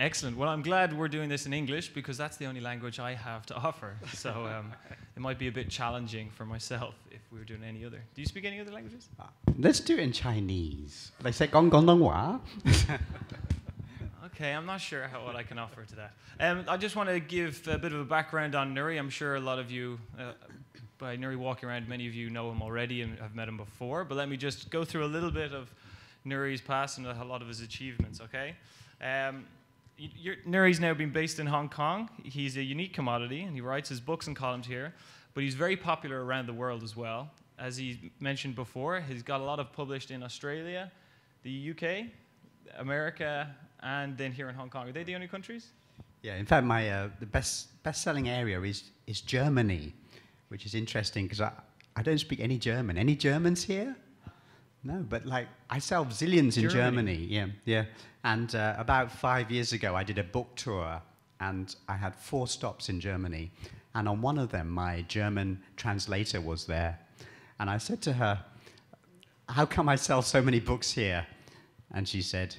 Excellent. Well, I'm glad we're doing this in English because that's the only language I have to offer. So it might be a bit challenging for myself if we were doing any other. Do you speak any other languages? Let's do it in Chinese. They say Gong Guangdonghua. Okay, I'm not sure what I can offer to that. I just want to give a bit of a background on Nury. I'm sure a lot of you, by Nury walking around, many of you know him already and have met him before. But let me just go through a little bit of Nury's past and a lot of his achievements, okay? Nury's now been based in Hong Kong. He's a unique commodity, and he writes his books and columns here. But he's very popular around the world as well. As he mentioned before, he's got a lot of published in Australia, the UK, America, and then here in Hong Kong. Are they the only countries? Yeah, in fact, my the best-selling area is Germany, which is interesting because I don't speak any German. Any Germans here? No, but like I sell zillions in Germany. Yeah. And about 5 years ago, I did a book tour, and I had 4 stops in Germany. And on one of them, my German translator was there. And I said to her, "How come I sell so many books here?" And she said,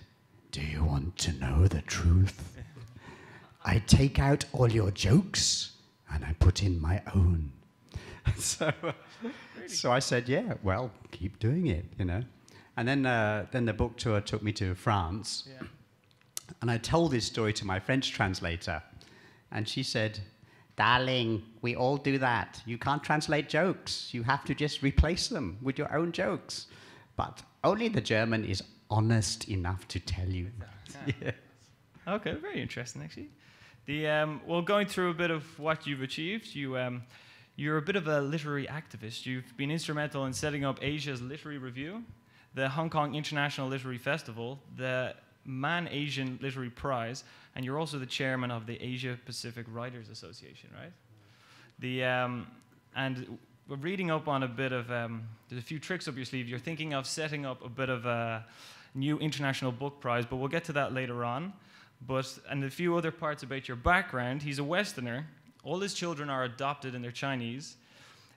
"Do you want to know the truth? I take out all your jokes, and I put in my own." So I said, yeah, well, keep doing it, you know. And then the book tour took me to France. Yeah. And I told this story to my French translator. And she said, "Darling, we all do that. You can't translate jokes. You have to just replace them with your own jokes. But only the German is honest enough to tell you that." Yeah. Yeah. Okay, very interesting, actually. The, well, going through a bit of what you've achieved, you're a bit of a literary activist. You've been instrumental in setting up Asia's Literary Review, the Hong Kong International Literary Festival, the Man-Asian Literary Prize, and you're also the chairman of the Asia-Pacific Writers' Association, right? The, and reading up on a bit of, there's a few tricks up your sleeve. You're thinking of setting up a bit of a new international book prize, but we'll get to that later on. But, and a few other parts about your background. He's a Westerner. All his children are adopted and they're Chinese.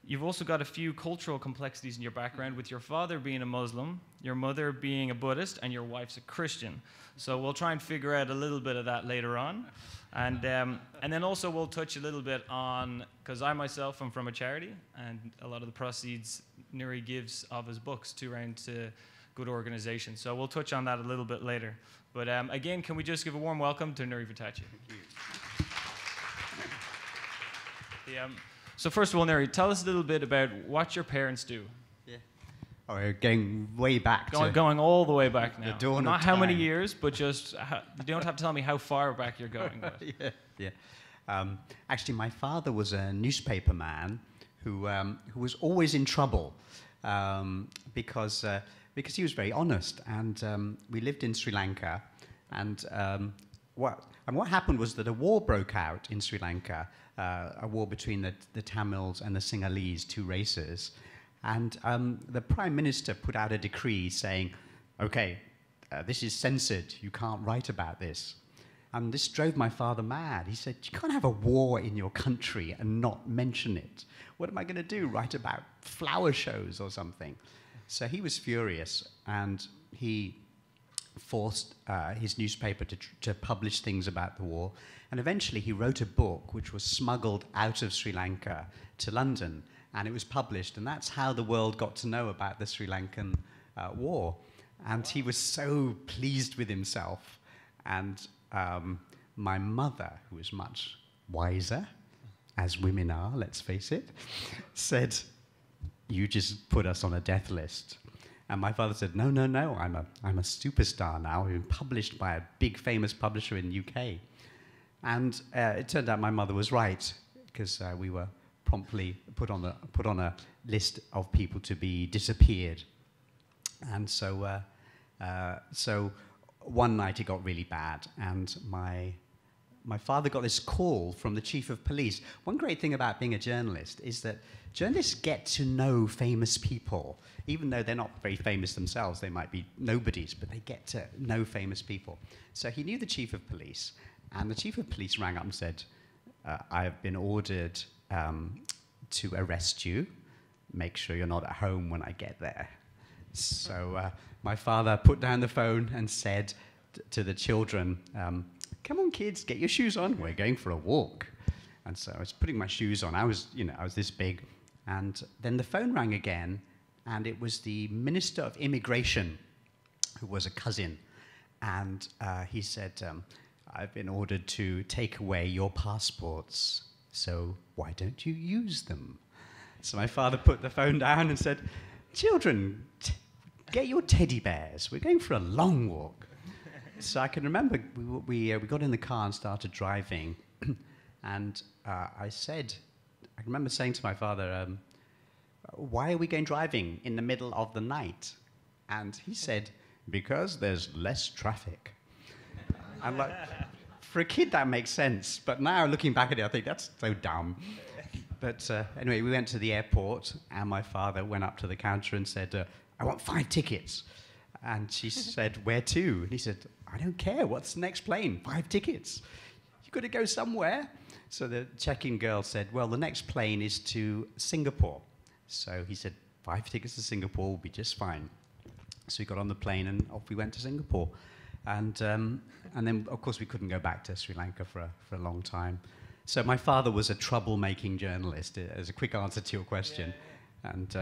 You've also got a few cultural complexities in your background, with your father being a Muslim, your mother being a Buddhist, and your wife's a Christian. So we'll try and figure out a little bit of that later on. And then also we'll touch a little bit on, because I myself am from a charity, and a lot of the proceeds Nury gives of his books to round to good organizations. So we'll touch on that a little bit later. But again, can we just give a warm welcome to Nury Vittachi? Thank you. Yeah. So first of all, Nury, tell us a little bit about what your parents do. Yeah. Oh, we're going way back. Going all the way back now. The dawn Not of how time. Many years, but just you don't have to tell me how far back you're going. But. Yeah. Actually, my father was a newspaper man who was always in trouble because he was very honest. And we lived in Sri Lanka, and what happened was that a war broke out in Sri Lanka. A war between the Tamils and the Sinhalese, two races. And the Prime Minister put out a decree saying, okay, this is censored, you can't write about this. And this drove my father mad. He said, you can't have a war in your country and not mention it. What am I going to do, write about flower shows or something? So he was furious, and he forced his newspaper to publish things about the war. And eventually he wrote a book which was smuggled out of Sri Lanka to London, and it was published, and that's how the world got to know about the Sri Lankan war. And he was so pleased with himself. And my mother, who was much wiser, as women are, let's face it, said, you just put us on a death list. And my father said, no, no, no, I'm a superstar now. I've been published by a big famous publisher in the UK. And it turned out my mother was right, because we were promptly put on a list of people to be disappeared. And so, so one night it got really bad, and my father got this call from the chief of police. One great thing about being a journalist is that journalists get to know famous people. Even though they're not very famous themselves, they might be nobodies, but they get to know famous people. So he knew the chief of police, and the chief of police rang up and said, I have been ordered to arrest you. Make sure you're not at home when I get there. So my father put down the phone and said to the children, come on kids, get your shoes on, we're going for a walk. And so I was putting my shoes on, I was this big, and then the phone rang again, and it was the Minister of Immigration, who was a cousin, and he said, I've been ordered to take away your passports, so why don't you use them? So my father put the phone down and said, children, get your teddy bears, we're going for a long walk. So I can remember we got in the car and started driving, and I remember saying to my father, why are we going driving in the middle of the night? And he said, because there's less traffic. I'm like, for a kid that makes sense, but now looking back at it, I think that's so dumb. But anyway, we went to the airport, and my father went up to the counter and said, I want 5 tickets. And she said, where to? And he said, I don't care, what's the next plane? 5 tickets. You've got to go somewhere. So the check-in girl said, well, the next plane is to Singapore. So he said, 5 tickets to Singapore will be just fine. So we got on the plane and off we went to Singapore. And then, of course, we couldn't go back to Sri Lanka for a long time. So my father was a troublemaking journalist, as a quick answer to your question. Yeah. And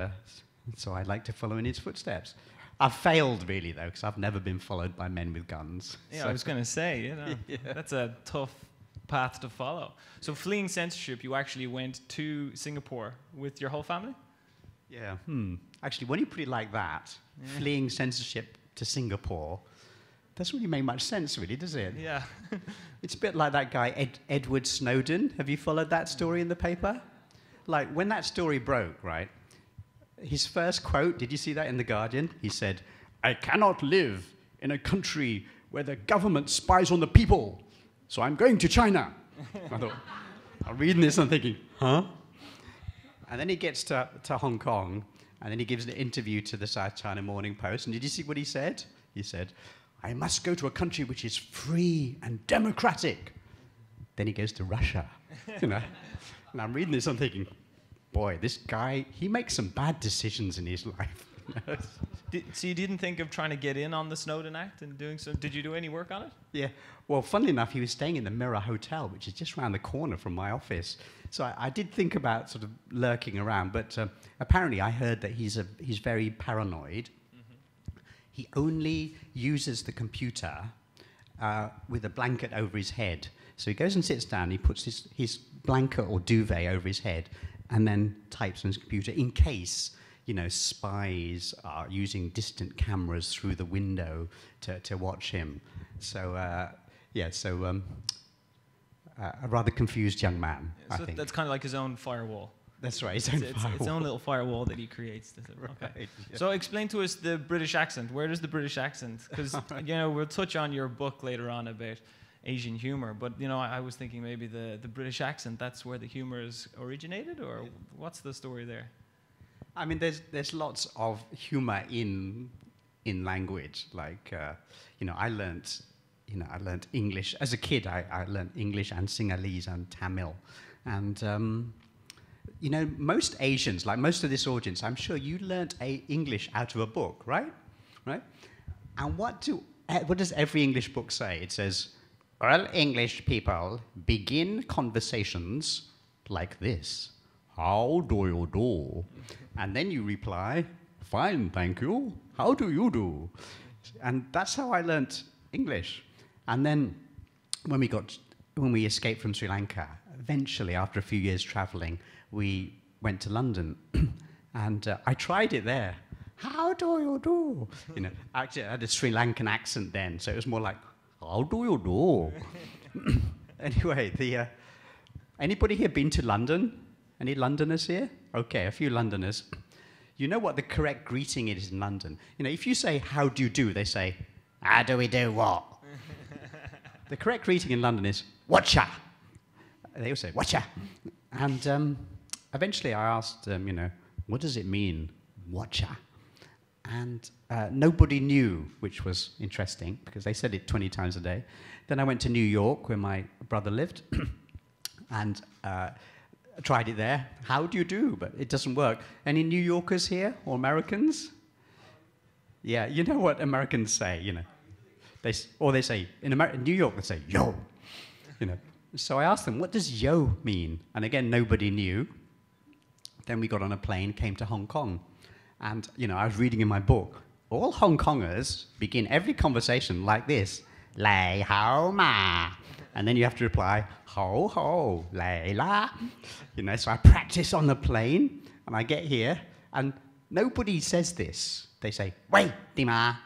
so I'd like to follow in his footsteps. I've failed, really, though, because I've never been followed by men with guns. Yeah, so I was going to say, you know, yeah. That's a tough path to follow. So fleeing censorship, you actually went to Singapore with your whole family? Yeah, Actually, when you put it like that, yeah. Fleeing censorship to Singapore, doesn't really make much sense, really, does it? Yeah. It's a bit like that guy, Edward Snowden. Have you followed that story in the paper? Like, when that story broke, right, his first quote, did you see that in The Guardian? He said, I cannot live in a country where the government spies on the people, so I'm going to China. I thought, I'm reading this, I'm thinking, huh? And then he gets to Hong Kong, and then he gives an interview to the South China Morning Post, and did you see what he said? He said, I must go to a country which is free and democratic. Then he goes to Russia, you know. And I'm reading this, I'm thinking, boy, this guy, he makes some bad decisions in his life. So you didn't think of trying to get in on the Snowden Act and doing some, did you do any work on it? Yeah, well, funnily enough, he was staying in the Mirror Hotel, which is just around the corner from my office. So I did think about sort of lurking around, but apparently I heard that he's very paranoid. He only uses the computer with a blanket over his head. So he goes and sits down, he puts his blanket or duvet over his head, and then types on his computer in case, you know, spies are using distant cameras through the window to watch him. So, a rather confused young man, yeah, so I think. That's kind of like his own firewall. That's right, it's his own little firewall that he creates. Right, okay. Yeah. So explain to us the British accent. Where does the British accent? Because, you know, we'll touch on your book later on about Asian humor, but, you know, I was thinking maybe the British accent, that's where the humor is originated, or what's the story there? I mean, there's lots of humor in language. Like, you know, I learned English. As a kid, I learned English and Sinhalese and Tamil. And... you know, most Asians, like most of this audience, I'm sure you learnt English out of a book, right? Right? And what does every English book say? It says, all English people begin conversations like this. How do you do? And then you reply, fine, thank you. How do you do? And that's how I learnt English. And then when we escaped from Sri Lanka, eventually, after a few years traveling, we went to London, and I tried it there. How do you do? You know, actually, I had a Sri Lankan accent then, so it was more like, how do you do? Anyway, anybody here been to London? Any Londoners here? Okay, a few Londoners. You know what the correct greeting is in London. You know, if you say, how do you do? They say, how do we do what? The correct greeting in London is, whatcha? They all say, whatcha? And eventually I asked them, you know, what does it mean, watcha? And nobody knew, which was interesting, because they said it 20 times a day. Then I went to New York, where my brother lived, and tried it there. How do you do? But it doesn't work. Any New Yorkers here, or Americans? Yeah, you know what Americans say, you know. Or they say, in America, New York, they say, yo. You know. So I asked them, what does yo mean? And again, nobody knew. Then we got on a plane, came to Hong Kong. And you know, I was reading in my book, all Hong Kongers begin every conversation like this, lei hao ma. And then you have to reply, ho ho, lei la. You know, so I practice on the plane, and I get here, and nobody says this. They say, wei, di ma.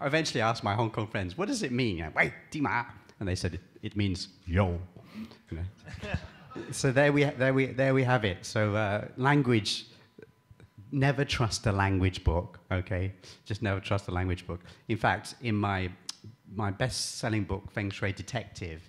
I eventually asked my Hong Kong friends, what does it mean? Wei, di ma. And they said, it means yo. You know? So there we have it. So language, never trust a language book, okay? Just never trust a language book. In fact, in my best-selling book, Feng Shui Detective,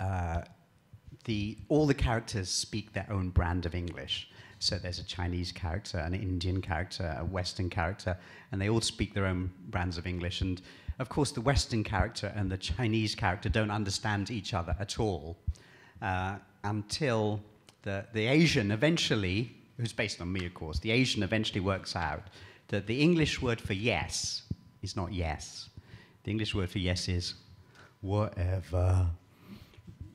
all the characters speak their own brand of English. So there's a Chinese character, an Indian character, a Western character, and they all speak their own brands of English. And of course, the Western character and the Chinese character don't understand each other at all. Until the Asian eventually, who's based on me, of course, the Asian eventually works out that the English word for yes is not yes. The English word for yes is whatever.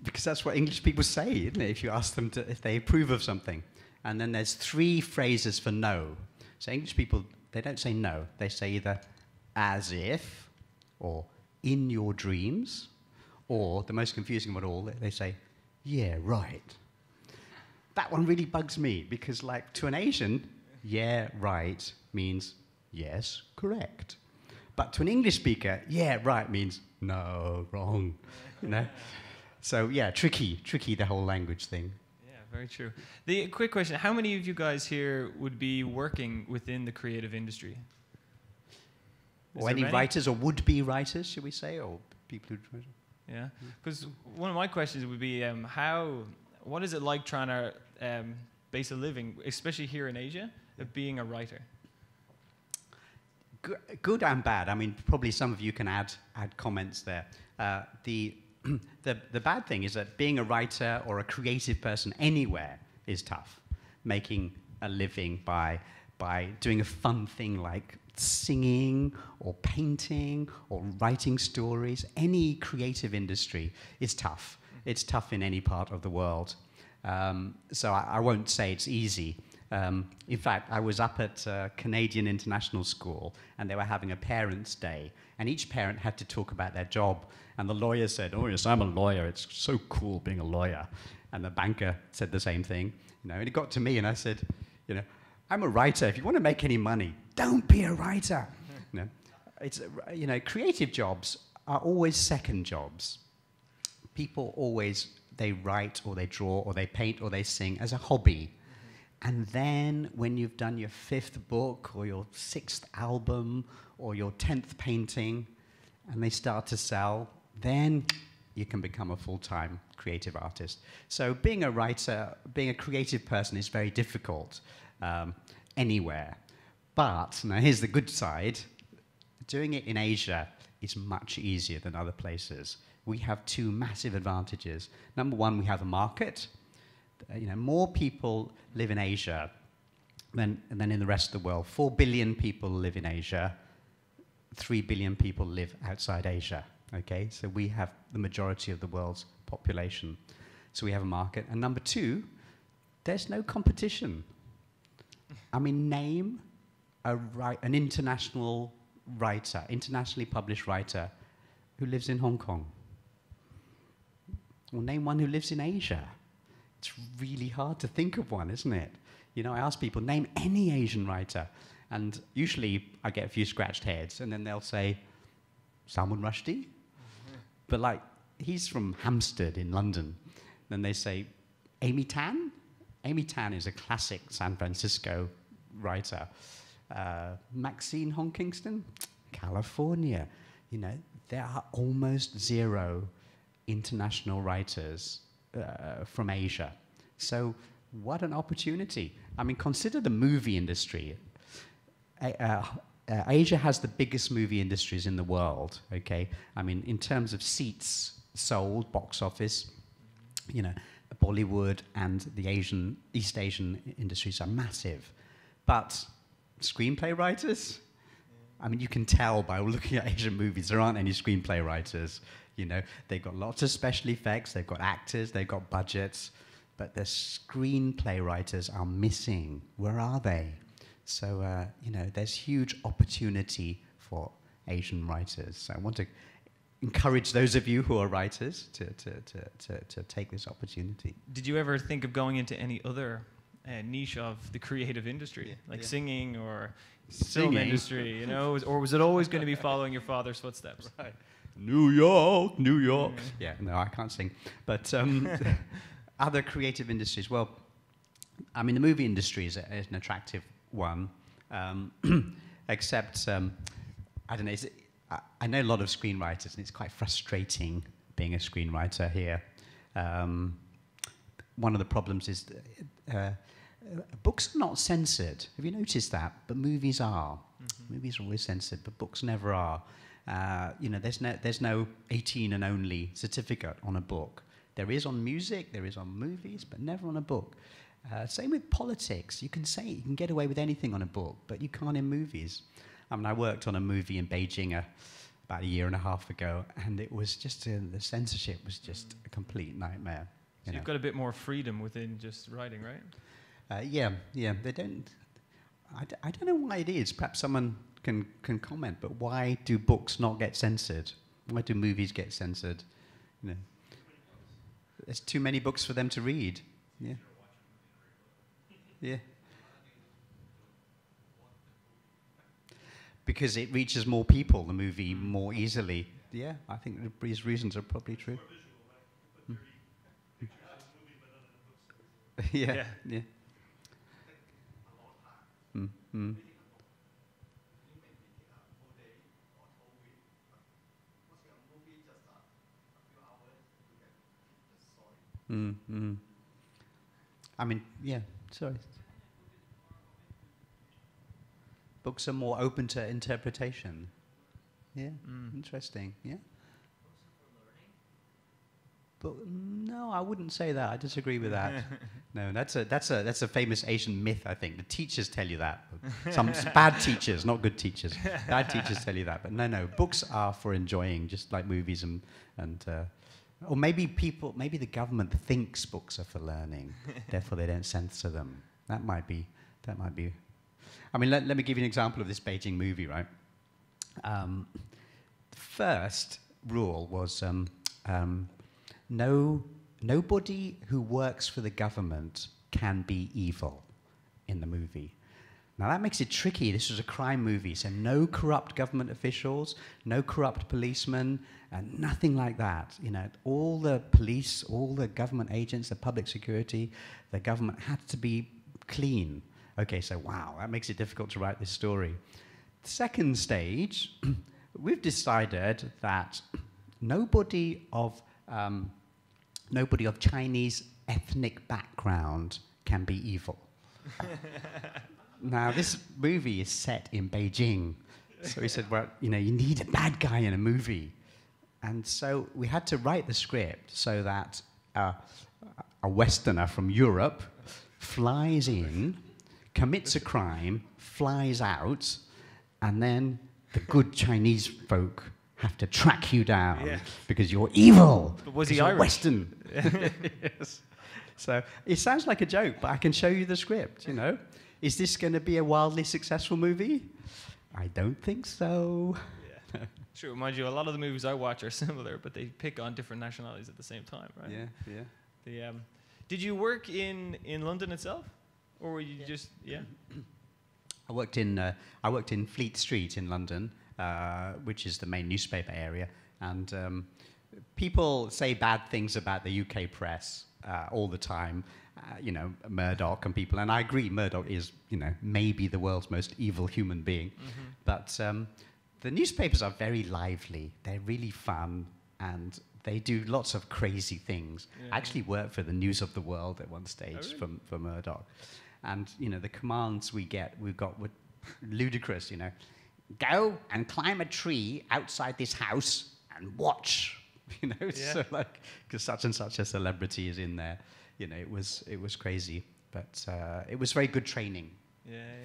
Because that's what English people say, isn't it? If you ask them if they approve of something. And then there's three phrases for no. So English people, they don't say no. They say either as if, or in your dreams, or the most confusing one of all, they say, yeah, right. That one really bugs me, because like to an Asian, yeah, right means yes, correct. But to an English speaker, yeah, right means no, wrong. You know? So yeah, tricky, the whole language thing. Yeah, very true. The quick question, how many of you guys here would be working within the creative industry? Or any writers or would-be writers, should we say, or people who... Yeah, because one of my questions would be what is it like trying to base a living, especially here in Asia, of being a writer? Good and bad. I mean, probably some of you can add comments there. The bad thing is that being a writer or a creative person anywhere is tough. Making a living by doing a fun thing like singing or painting or writing stories, any creative industry is tough. It's tough in any part of the world. So I won't say it's easy. In fact, I was up at Canadian International School and they were having a parents' day and each parent had to talk about their job. And the lawyer said, oh yes, I'm a lawyer. It's so cool being a lawyer. And the banker said the same thing. You know, and it got to me and I said, you know, I'm a writer. If you want to make any money, don't be a writer. You know, creative jobs are always second jobs. People always, they write or they draw or they paint or they sing as a hobby. And then when you've done your 5th book or your 6th album or your 10th painting and they start to sell, then you can become a full-time creative artist. So being a writer, being a creative person is very difficult. Anywhere. But, now here's the good side, doing it in Asia is much easier than other places. We have two massive advantages. Number one, we have a market. You know, more people live in Asia than in the rest of the world. 4 billion people live in Asia. 3 billion people live outside Asia. Okay, so we have the majority of the world's population. So we have a market. And number two, there's no competition. I mean, name an international writer, internationally published writer who lives in Hong Kong. Or name one who lives in Asia. It's really hard to think of one, isn't it? You know, I ask people, name any Asian writer. And usually I get a few scratched heads, and then they'll say, Salman Rushdie? But like, he's from Hampstead in London. Then they say, Amy Tan? Amy Tan is a classic San Francisco writer. Maxine Hong Kingston, California. You know, there are almost zero international writers from Asia. So what an opportunity. I mean, consider the movie industry. Asia has the biggest movie industries in the world, okay? I mean, in terms of seats sold, box office, you know, Bollywood and the East Asian industries are massive. But screenplay writers, I mean, you can tell by looking at Asian movies, there aren't any screenplay writers. You know, they've got lots of special effects, they've got actors, they've got budgets, but the screenplay writers are missing. Where are they? So, you know, there's huge opportunity for Asian writers. So I want to encourage those of you who are writers to take this opportunity. Did you ever think of going into any other niche of the creative industry, like singing or film industry, you know? Or was it always going to be following your father's footsteps? Right. New York, New York. Yeah, no, I can't sing. But other creative industries, well, I mean, the movie industry is an attractive one, except, I don't know, I know a lot of screenwriters, and it's quite frustrating being a screenwriter here. One of the problems is books are not censored. Have you noticed that? But movies are. Mm-hmm. Movies are always censored, but books never are. You know, there's no 18 and only certificate on a book. There is on music, there is on movies, but never on a book. Same with politics. You can get away with anything on a book, but you can't in movies. I mean, I worked on a movie in Beijing about 1.5 years ago, and it was just, the censorship was just a complete nightmare. So you've got a bit more freedom within just writing, right? Yeah, they don't, I don't know why it is. Perhaps someone can comment, but why do books not get censored? Why do movies get censored? You know, there's too many books for them to read. Yeah. Yeah. Because it reaches more people, the movie, more easily. Yeah, I think these reasons are probably true. Yeah. Mm-hmm. Mm-hmm. I mean, yeah, sorry. Books are more open to interpretation. Yeah, interesting, yeah. But no, I wouldn't say that. I disagree with that. No, that's a famous Asian myth, I think. The teachers tell you that. Some bad teachers, not good teachers. Bad teachers tell you that. But no, books are for enjoying, just like movies and or maybe the government thinks books are for learning, therefore they don't censor them. That might be. I mean, let me give you an example of this Beijing movie, right? First rule was nobody who works for the government can be evil in the movie. Now that makes it tricky. This was a crime movie, so no corrupt government officials, no corrupt policemen, and nothing like that. You know, all the police, all the government agents, the public security, the government had to be clean. Okay, so wow, that makes it difficult to write this story. Second stage, we've decided that nobody of Chinese ethnic background can be evil. Now, this movie is set in Beijing. So we said, well, you know, you need a bad guy in a movie. And so we had to write the script so that a Westerner from Europe flies in, commits a crime, flies out, and then the good Chinese folk have to track you down because you're evil. But was he Irish? Western. Yes. So it sounds like a joke, but I can show you the script, you know. Is this going to be a wildly successful movie? I don't think so. Yeah. Sure, mind you, a lot of the movies I watch are similar, but they pick on different nationalities at the same time, right? Yeah. Did you work in London itself? Or were you just? I worked in Fleet Street in London, which is the main newspaper area, and people say bad things about the UK press all the time, you know, Murdoch and people, and I agree, Murdoch is, you know, maybe the world's most evil human being, but the newspapers are very lively, they're really fun, and they do lots of crazy things. Yeah. I actually worked for the News of the World at one stage for Murdoch, and, you know, the commands we got were ludicrous, you know. Go and climb a tree outside this house and watch, you know, so like, because such and such a celebrity is in there, you know, it was crazy, but it was very good training.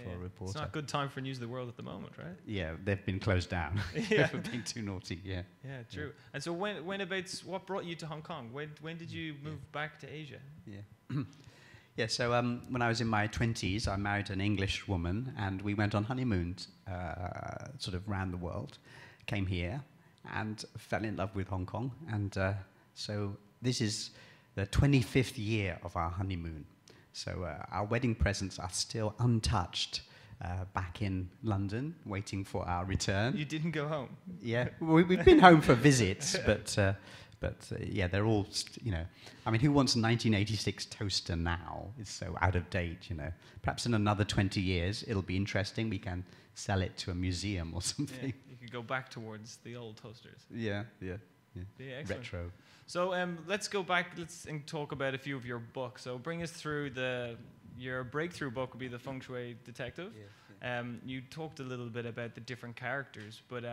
for a reporter. It's not a good time for News of the World at the moment, right? Yeah, they've been closed down. For being too naughty, Yeah, true. Yeah. And so when about, what brought you to Hong Kong? When did you move back to Asia? So when I was in my 20s, I married an English woman, and we went on honeymoons sort of around the world, came here, and fell in love with Hong Kong. And so this is the 25th year of our honeymoon. So our wedding presents are still untouched back in London, waiting for our return. You didn't go home? Yeah, we've been home for visits, but yeah, they're all, you know, I mean, who wants a 1986 toaster now? It's so out of date, you know. Perhaps in another 20 years, it'll be interesting. We can sell it to a museum or something. Yeah, you could go back towards the old toasters. Yeah, retro. So let's go back and talk about a few of your books. So bring us through your breakthrough book would be The Feng Shui Detective. You talked a little bit about the different characters, but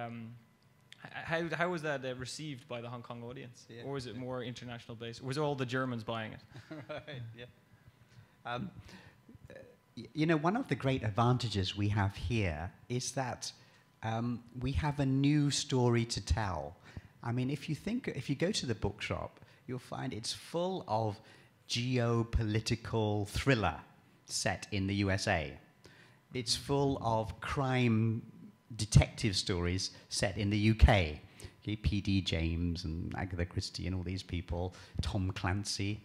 how was that received by the Hong Kong audience? Or was it more international based? Or was it all the Germans buying it? You know, one of the great advantages we have here is that we have a new story to tell. I mean, if you go to the bookshop, you'll find it's full of geopolitical thriller set in the USA. It's full of crime detective stories set in the UK. P.D. James and Agatha Christie and all these people, Tom Clancy.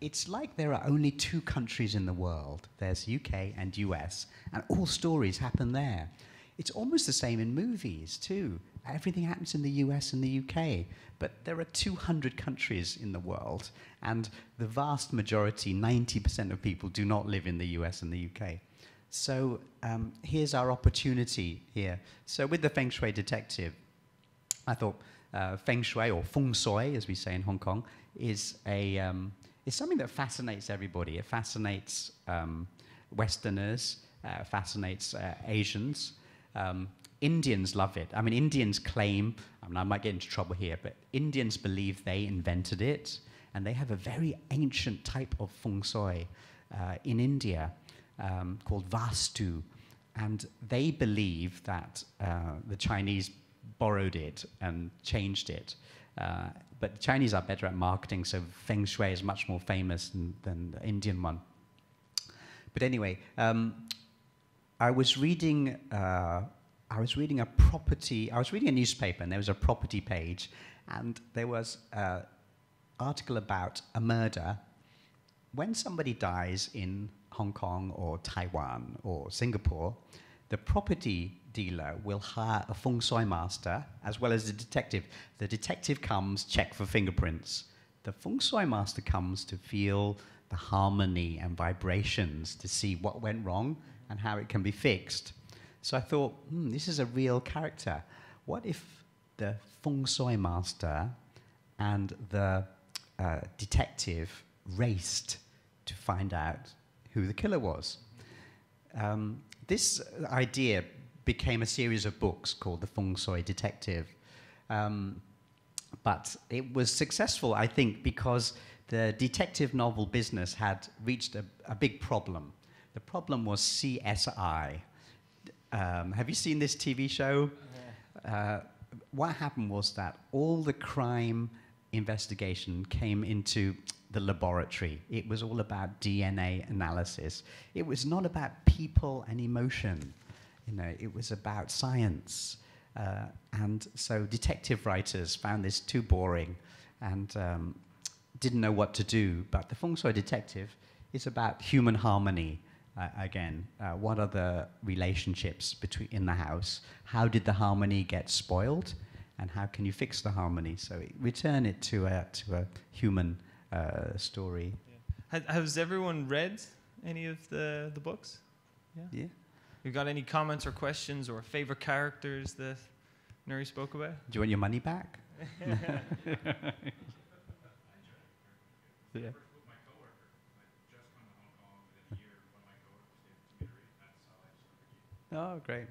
It's like there are only two countries in the world. There's UK and US, and all stories happen there. It's almost the same in movies, too. Everything happens in the US and the UK, but there are 200 countries in the world, and the vast majority, 90% of people, do not live in the US and the UK. So here's our opportunity here. So with The Feng Shui Detective, I thought Feng Shui, or Feng Shui, as we say in Hong Kong, is something that fascinates everybody. It fascinates Westerners, fascinates Asians. Indians love it. I mean, Indians claim, I mean, I might get into trouble here, but Indians believe they invented it, and they have a very ancient type of feng shui in India called Vastu, and they believe that the Chinese borrowed it and changed it. But the Chinese are better at marketing, so feng shui is much more famous than the Indian one. But anyway, I was reading a newspaper, and there was a property page, and there was an article about a murder. When somebody dies in Hong Kong or Taiwan or Singapore, the property dealer will hire a feng shui master as well as a detective. The detective comes check for fingerprints. The feng shui master comes to feel the harmony and vibrations to see what went wrong and how it can be fixed. So I thought, this is a real character. What if the feng shui master and the detective raced to find out who the killer was? This idea became a series of books called The Feng Shui Detective. But it was successful, I think, because the detective novel business had reached a big problem. The problem was CSI. Have you seen this TV show? What happened was that all the crime investigation came into the laboratory. It was all about DNA analysis. It was not about people and emotion. You know, it was about science. And so detective writers found this too boring and didn't know what to do. But The Feng Shui Detective is about human harmony. What are the relationships in the house? How did the harmony get spoiled, and how can you fix the harmony? So return it to a human story. Yeah. Has everyone read any of the books? Yeah. You got any comments or questions or favorite characters that Nury spoke about? Do you want your money back? Yeah. Oh, great.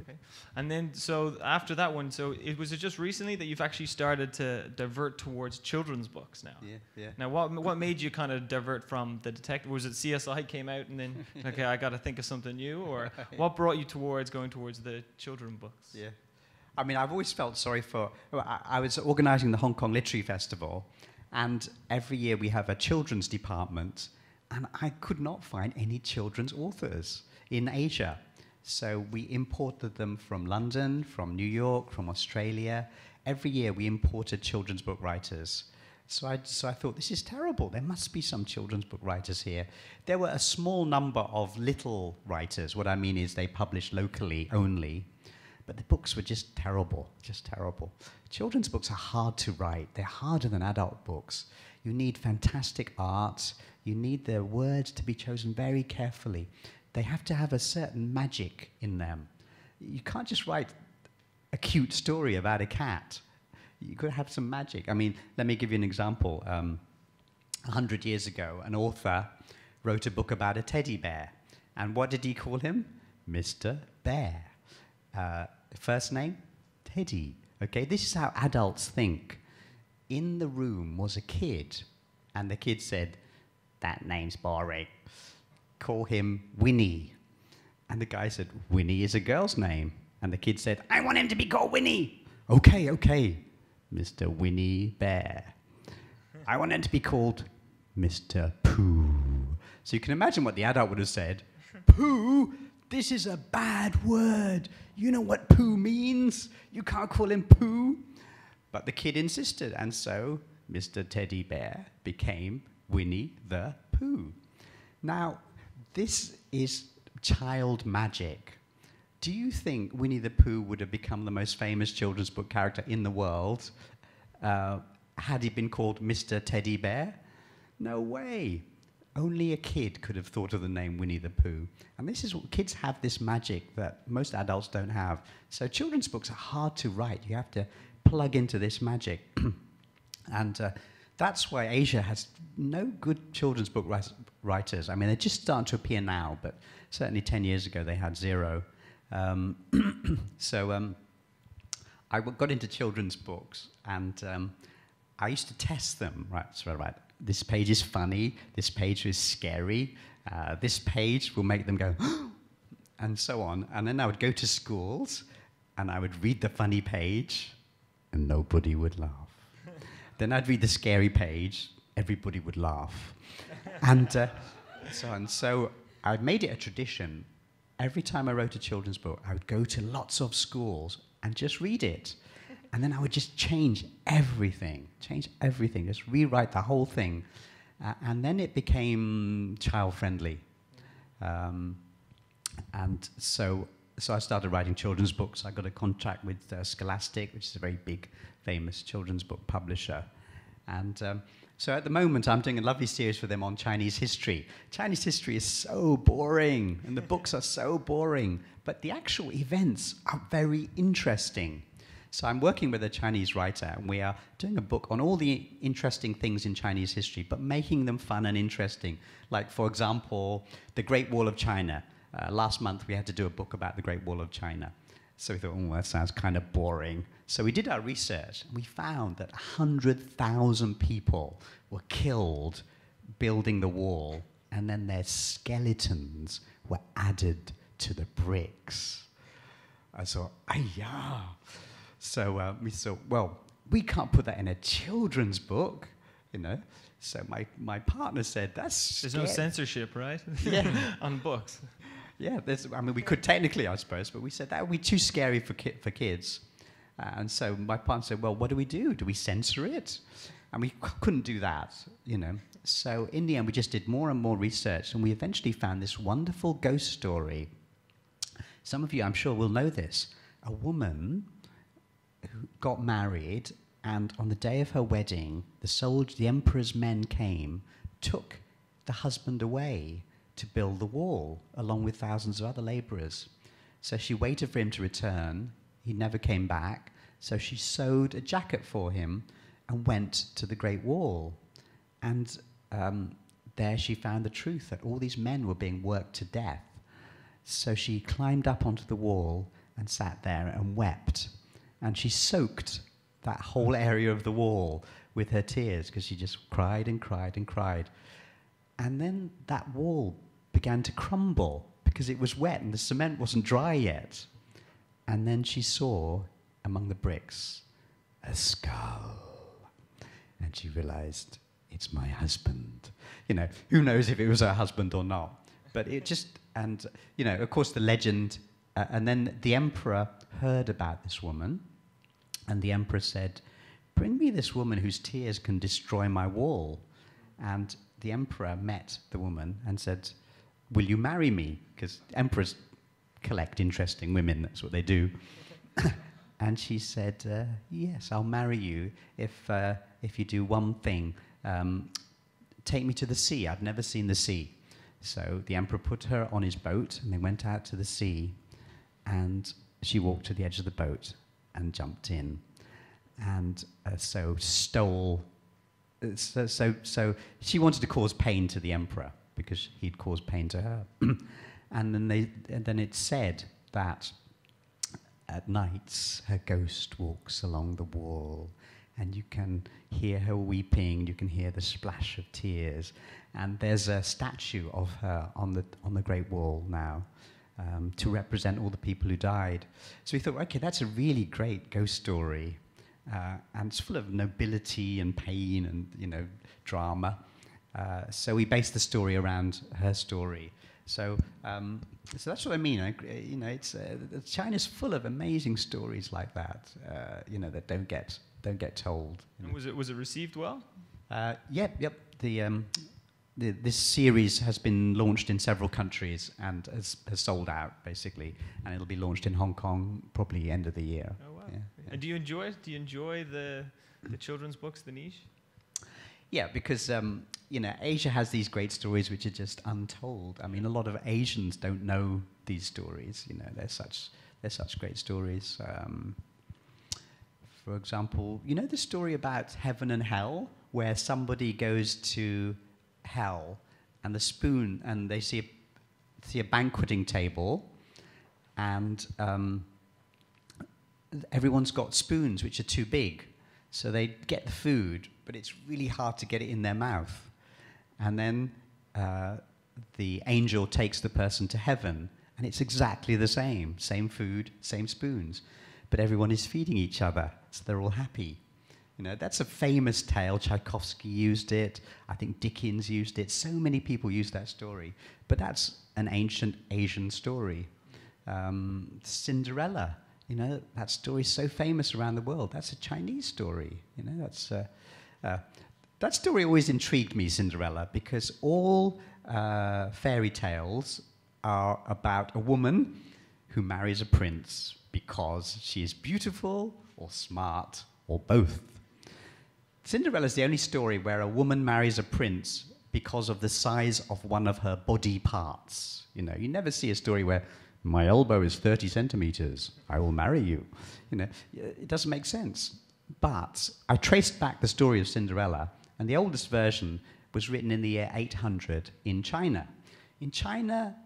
Okay. Okay. And then, so after that one, so it was just recently that you've actually started to divert towards children's books now. Yeah, yeah. Now, what made you kind of divert from the detective? Was it CSI came out and then, okay, I got to think of something new? Or what brought you towards going towards the children's books? Yeah. I mean, I've always felt sorry for, I was organizing the Hong Kong Literary Festival, and every year we have a children's department, and I could not find any children's authors in Asia. So we imported them from London, from New York, from Australia. Every year we imported children's book writers. So I thought, this is terrible. There must be some children's book writers here. There were a small number of little writers. What I mean is they published locally only. But the books were just terrible, just terrible. Children's books are hard to write. They're harder than adult books. You need fantastic art. You need their words to be chosen very carefully. They have to have a certain magic in them. You can't just write a cute story about a cat. You could have some magic. I mean, let me give you an example. 100 years ago, an author wrote a book about a teddy bear. And what did he call him? Mr. Bear. First name? Teddy. Okay, this is how adults think. In the room was a kid, and the kid said, that name's boring. Call him Winnie. And the guy said, Winnie is a girl's name. And the kid said, I want him to be called Winnie. Okay, okay, Mr. Winnie Bear. I want him to be called Mr. Pooh. So you can imagine what the adult would have said. Pooh, this is a bad word. You know what Pooh means? You can't call him Pooh. But the kid insisted, and so Mr. Teddy Bear became Winnie the Pooh. Now, this is child magic. Do you think Winnie the Pooh would have become the most famous children's book character in the world had he been called Mr. Teddy Bear? No way. Only a kid could have thought of the name Winnie the Pooh. And this is what kids have, this magic that most adults don't have. So children's books are hard to write. You have to plug into this magic. And that's why Asia has no good children's book writers. I mean, they're just starting to appear now, but certainly 10 years ago they had zero. I got into children's books, and I used to test them. Right. This page is funny, this page is scary, this page will make them go, and so on. And then I would go to schools, and I would read the funny page, and nobody would laugh. Then I'd read the scary page, everybody would laugh. And so I made it a tradition. Every time I wrote a children's book, I would go to lots of schools and just read it. And then I would just change everything, just rewrite the whole thing. And then it became child-friendly. And so I started writing children's books. I got a contract with Scholastic, which is a very big, famous children's book publisher. And so at the moment, I'm doing a lovely series for them on Chinese history. Chinese history is so boring, and the books are so boring. But the actual events are very interesting. So I'm working with a Chinese writer, and we are doing a book on all the interesting things in Chinese history, but making them fun and interesting. Like, for example, the Great Wall of China. Last month, we had to do a book about the Great Wall of China. So we thought, oh, that sounds kind of boring. So we did our research, and we found that 100,000 people were killed building the wall, and then their skeletons were added to the bricks. I thought, "Ayah!" So we thought, well, we can't put that in a children's book, you know. So my partner said, that's there's no censorship, right? Yeah, on books. Yeah, I mean, we could technically, I suppose, but we said that would be too scary for kids. And so my partner said, well, what do we do? Do we censor it? And we couldn't do that, you know. So in the end, we just did more and more research, and we eventually found this wonderful ghost story. Some of you, I'm sure, will know this. A woman who got married, and on the day of her wedding, the emperor's men came, took the husband away to build the wall, along with thousands of other laborers. So she waited for him to return. He never came back. So she sewed a jacket for him and went to the Great Wall. And there she found the truth that all these men were being worked to death. So she climbed up onto the wall and sat there and wept. And she soaked that whole area of the wall with her tears because she just cried and cried and cried. And then that wall began to crumble because it was wet and the cement wasn't dry yet. And then she saw, among the bricks, a skull. And she realized, it's my husband. You know, who knows if it was her husband or not. But it just, and, you know, of course the legend, and then the emperor heard about this woman, and the emperor said, bring me this woman whose tears can destroy my wall. And the emperor met the woman and said, will you marry me? Because emperors collect interesting women, that's what they do. And she said, yes, I'll marry you if you do one thing. Take me to the sea. I've never seen the sea. So the emperor put her on his boat, and they went out to the sea. And she walked to the edge of the boat and jumped in. And so she wanted to cause pain to the emperor because he'd caused pain to her. and then it's said that at nights her ghost walks along the wall, and you can hear her weeping, you can hear the splash of tears, and there's a statue of her on the Great Wall now to represent all the people who died. So we thought, okay, that's a really great ghost story. And it's full of nobility and pain and, you know, drama. So we based the story around her story. So that's what I mean. China's full of amazing stories like that. You know, that don't get told. And was it received well? Yep. This series has been launched in several countries and has sold out basically, and it'll be launched in Hong Kong probably end of the year. Oh, wow. Yeah. And do you enjoy the children's books, the niche? Yeah, because Asia has these great stories which are just untold. I mean, a lot of Asians don't know these stories. You know, they're such great stories. For example, you know the story about heaven and hell, where somebody goes to hell and the spoon, and they see a banqueting table, and everyone's got spoons which are too big, so they get the food, but it's really hard to get it in their mouth. And then the angel takes the person to heaven, and it's exactly the same food, same spoons, but everyone is feeding each other, so they're all happy. You know, that's a famous tale. Tchaikovsky used it. I think Dickens used it. So many people use that story, but that's an ancient Asian story. Cinderella. You know, that story is so famous around the world. That's a Chinese story. You know, that story always intrigued me, Cinderella, because all fairy tales are about a woman who marries a prince because she is beautiful or smart or both. Cinderella is the only story where a woman marries a prince because of the size of one of her body parts. You know, you never see a story where my elbow is 30 centimeters, I will marry you. You know, it doesn't make sense. But I traced back the story of Cinderella, and the oldest version was written in the year 800 in China. In China,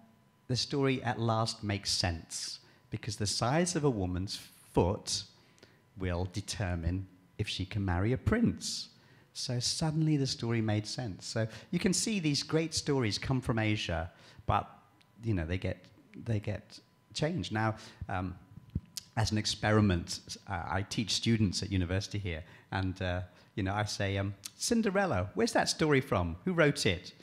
the story at last makes sense, because the size of a woman's foot will determine if she can marry a prince. So suddenly the story made sense. So you can see these great stories come from Asia, but, you know, they get changed. Now, as an experiment, I teach students at university here, and I say, Cinderella, where's that story from? Who wrote it?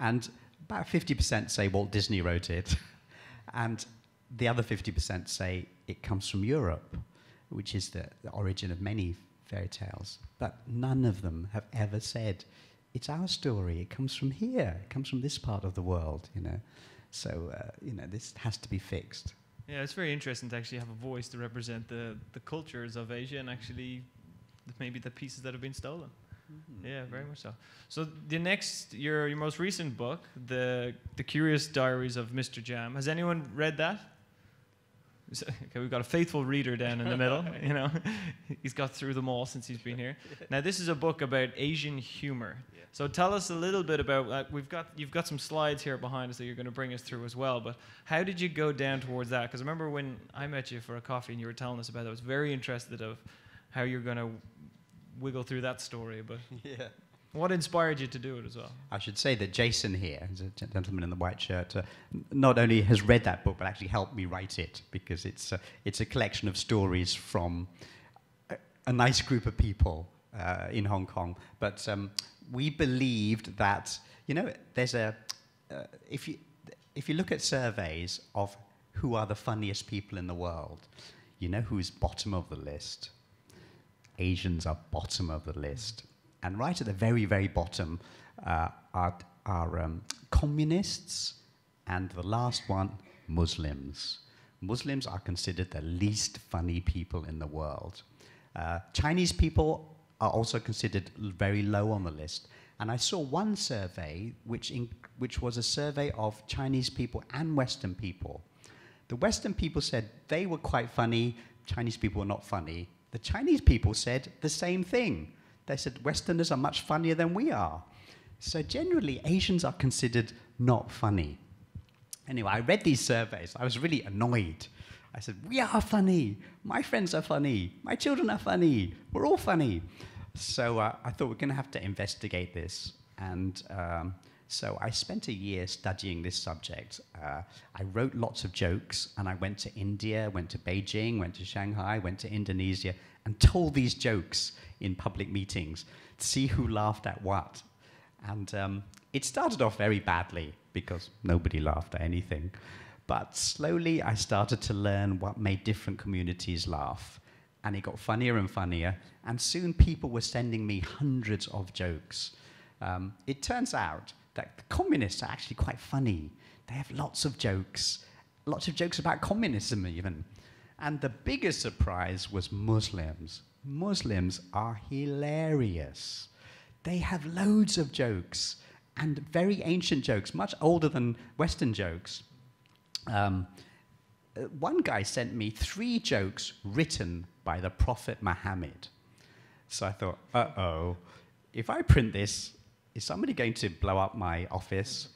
And about 50% say Walt Disney wrote it, and the other 50% say it comes from Europe, which is the origin of many fairy tales. But none of them have ever said, it's our story, it comes from here, it comes from this part of the world, you know. So, this has to be fixed. Yeah, it's very interesting to actually have a voice to represent the cultures of Asia and actually maybe the pieces that have been stolen. Mm-hmm. Yeah, very much so. So the next, your most recent book, The Curious Diaries of Mr. Jam, has anyone read that? Okay, we've got a faithful reader down in the middle. You know, he's got through them all since he's been here. Now, this is a book about Asian humor. Yeah. So tell us a little bit about that. You've got some slides here behind us that you're going to bring us through as well. But how did you go down towards that? Because I remember when I met you for a coffee and you were telling us about it. I was very interested of how you're going to wiggle through that story. But yeah. What inspired you to do it as well? I should say that Jason here, who's a gentleman in the white shirt, not only has read that book, but actually helped me write it, because it's a collection of stories from a nice group of people in Hong Kong. But we believed that, you know, there's a if you look at surveys of who are the funniest people in the world, you know who's bottom of the list. Asians are bottom of the list. And right at the very, very bottom are communists, and the last one, Muslims. Muslims are considered the least funny people in the world. Chinese people are also considered very low on the list. And I saw one survey, which was a survey of Chinese people and Western people. The Western people said they were quite funny, Chinese people were not funny. The Chinese people said the same thing. They said, Westerners are much funnier than we are. So generally, Asians are considered not funny. Anyway, I read these surveys. I was really annoyed. I said, we are funny. My friends are funny. My children are funny. We're all funny. So I thought we're going to have to investigate this. And so I spent a year studying this subject. I wrote lots of jokes, and I went to India, went to Beijing, went to Shanghai, went to Indonesia, and told these jokes in public meetings to see who laughed at what. And it started off very badly, because nobody laughed at anything. But slowly I started to learn what made different communities laugh. And it got funnier and funnier. And soon people were sending me hundreds of jokes. It turns out that the communists are actually quite funny. They have lots of jokes about communism even. And the biggest surprise was Muslims. Muslims are hilarious. They have loads of jokes, and very ancient jokes, much older than Western jokes. One guy sent me 3 jokes written by the Prophet Muhammad. So I thought, uh-oh, if I print this, is somebody going to blow up my office?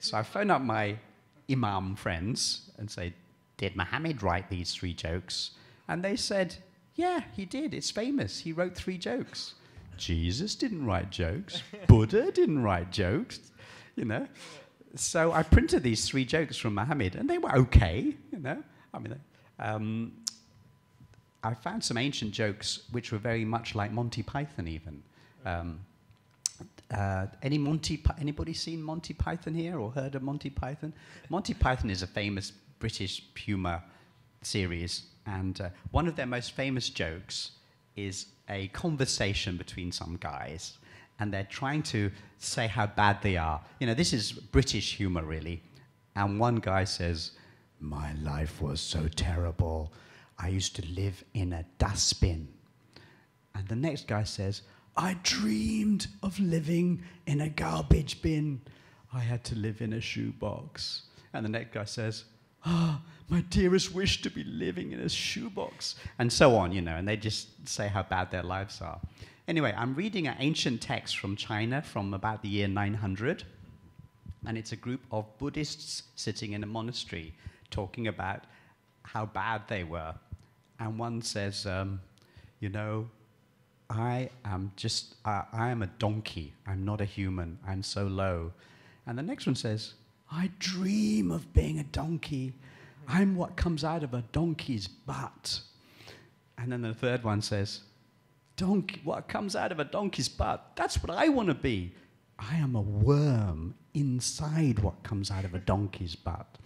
So I phoned up my imam friends and said, did Muhammad write these 3 jokes? And they said, yeah, he did. It's famous. He wrote 3 jokes. Jesus didn't write jokes. Buddha didn't write jokes, you know. So I printed these 3 jokes from Muhammad, and they were okay, you know. I mean, I found some ancient jokes which were very much like Monty Python even. Anybody seen Monty Python here or heard of Monty Python? Monty Python is a famous British humor series, and one of their most famous jokes is a conversation between some guys, and they're trying to say how bad they are. You know, this is British humor, really. And one guy says, my life was so terrible. I used to live in a dustbin. And the next guy says, I dreamed of living in a garbage bin. I had to live in a shoebox. And the next guy says, ah, my dearest wish to be living in a shoebox, and so on, you know, and they just say how bad their lives are. Anyway, I'm reading an ancient text from China from about the year 900, and it's a group of Buddhists sitting in a monastery talking about how bad they were. And one says, you know, I am a donkey. I'm not a human. I'm so low. And the next one says, I dream of being a donkey. I'm what comes out of a donkey's butt. And then the third one says, donkey, what comes out of a donkey's butt? That's what I want to be. I am a worm inside what comes out of a donkey's butt.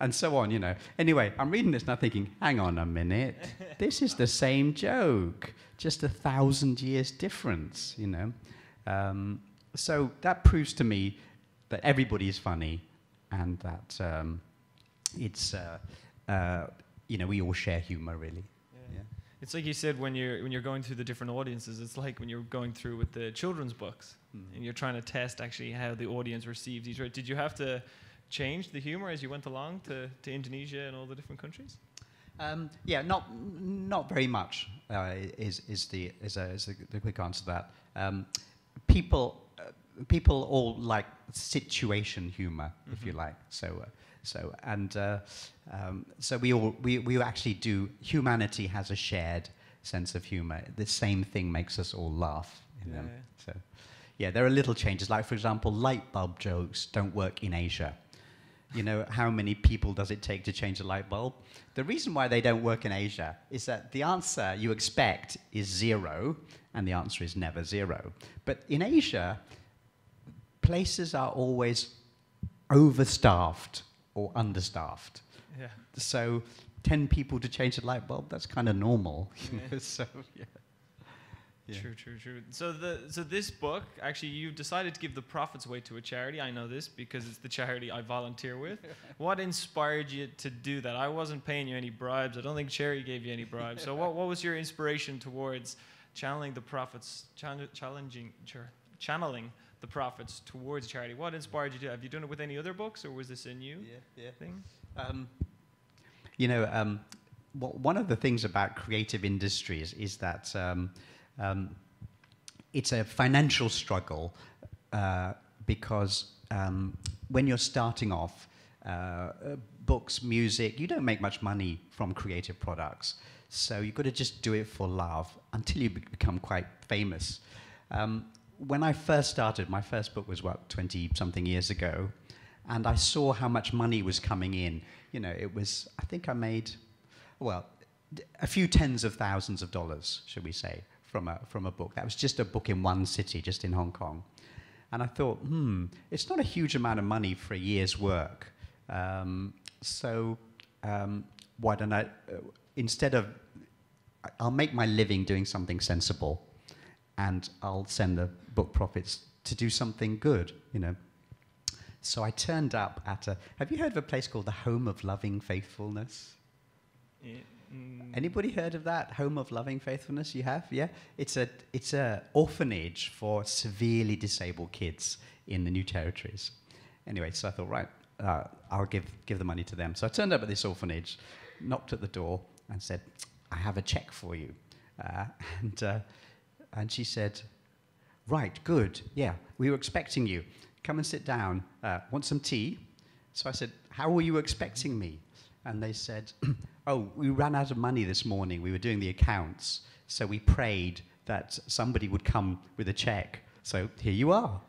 And so on, you know. Anyway, I'm reading this and I'm thinking, hang on a minute. This is the same joke, just 1,000 years difference, you know. So that proves to me that everybody is funny, and that it's, you know, we all share humor, really. Yeah. Yeah. It's like you said, when you're going through the different audiences, it's like when you're going through with the children's books, and you're trying to test actually how the audience receives each other. Did you have to change the humor as you went along to Indonesia and all the different countries? Yeah, not very much is the quick answer to that. People all like situation humor, mm-hmm. if you like. So so we actually do. Humanity has a shared sense of humor. The same thing makes us all laugh. You know? Yeah. So yeah, there are little changes. Like for example, light bulb jokes don't work in Asia. You know, how many people does it take to change a light bulb? The reason why they don't work in Asia is that the answer you expect is zero, and the answer is never zero. But in Asia, places are always overstaffed or understaffed. Yeah. So 10 people to change a light bulb, that's kind of normal. Yeah. So, yeah. Yeah. True. So this book, actually, you've decided to give the profits away to a charity. I know this because it's the charity I volunteer with. What inspired you to do that? I wasn't paying you any bribes. I don't think Cherry gave you any bribes. So what was your inspiration towards channeling the profits, channeling the profits towards charity? What inspired you to do? Have you done it with any other books, or was this a new thing? You know, one of the things about creative industries is that it's a financial struggle because when you're starting off, books, music, you don't make much money from creative products. So you've got to just do it for love until you become quite famous. When I first started, my first book was, what, 20-something years ago, and I saw how much money was coming in. You know, it was, I think I made, well, a few tens of thousands of dollars, should we say, from a book. That was just a book in one city, just in Hong Kong. And I thought, it's not a huge amount of money for a year's work. Why don't I, instead of, I'll make my living doing something sensible, and I'll send the book profits to do something good, you know. So I turned up at have you heard of a place called the Home of Loving Faithfulness? Yeah. Anybody heard of that? Home of Loving Faithfulness? You have? Yeah? It's a orphanage for severely disabled kids in the New Territories. Anyway, so I thought, right, I'll give the money to them. So I turned up at this orphanage, knocked at the door, and said, I have a check for you. And she said, right, good, yeah, we were expecting you. Come and sit down. Want some tea? So I said, how were you expecting me? And they said, oh, we ran out of money this morning. We were doing the accounts. So we prayed that somebody would come with a check. So here you are.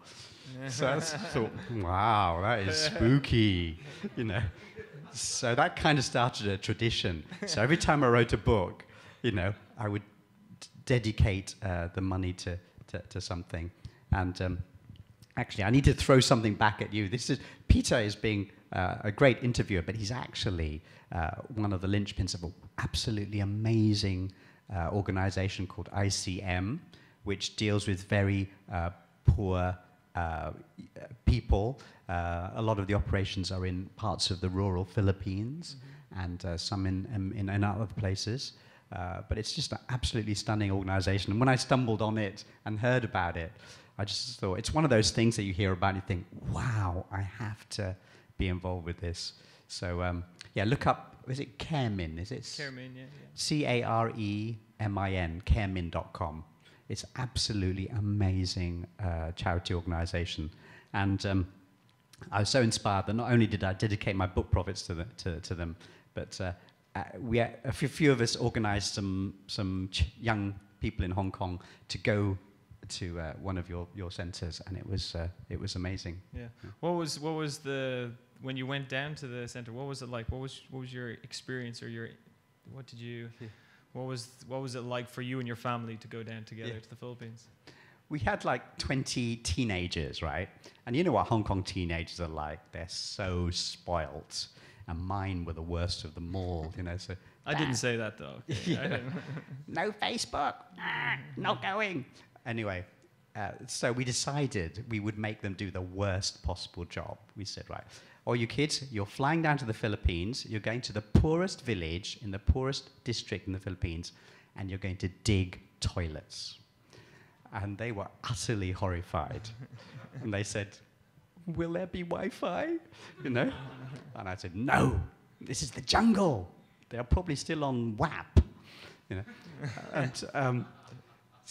So I thought, wow, that is spooky, you know. So that kind of started a tradition. So every time I wrote a book, you know, I would dedicate the money to something. And actually, I need to throw something back at you. Peter is being a great interviewer, but he's actually one of the linchpins of an absolutely amazing organization called ICM, which deals with very poor people. A lot of the operations are in parts of the rural Philippines, mm-hmm. and some in other places. But it's just an absolutely stunning organization. And when I stumbled on it and heard about it, I just thought, it's one of those things that you hear about and you think, wow, I have to be involved with this. So yeah, look up, is it CareMin? Is it CareMin? Yeah. CareMin, CareMin.com. It's absolutely amazing charity organisation, and I was so inspired that not only did I dedicate my book profits to them, but we a few of us organised some young people in Hong Kong to go to one of your centres, and it was amazing. Yeah. What was the, when you went down to the centre, what was it like? What was your experience, or what was it like for you and your family to go down together to the Philippines? We had like 20 teenagers, right? And you know what Hong Kong teenagers are like? They're so spoilt, and mine were the worst of them all, you know. So I didn't say that though. Yeah. I didn't. No Facebook, not going. Anyway, so we decided we would make them do the worst possible job. We said, right, all you kids, you're flying down to the Philippines, you're going to the poorest village in the poorest district in the Philippines, and you're going to dig toilets. And they were utterly horrified. And they said, will there be Wi-Fi? You know? And I said, no, this is the jungle. They are probably still on WAP. You know? And,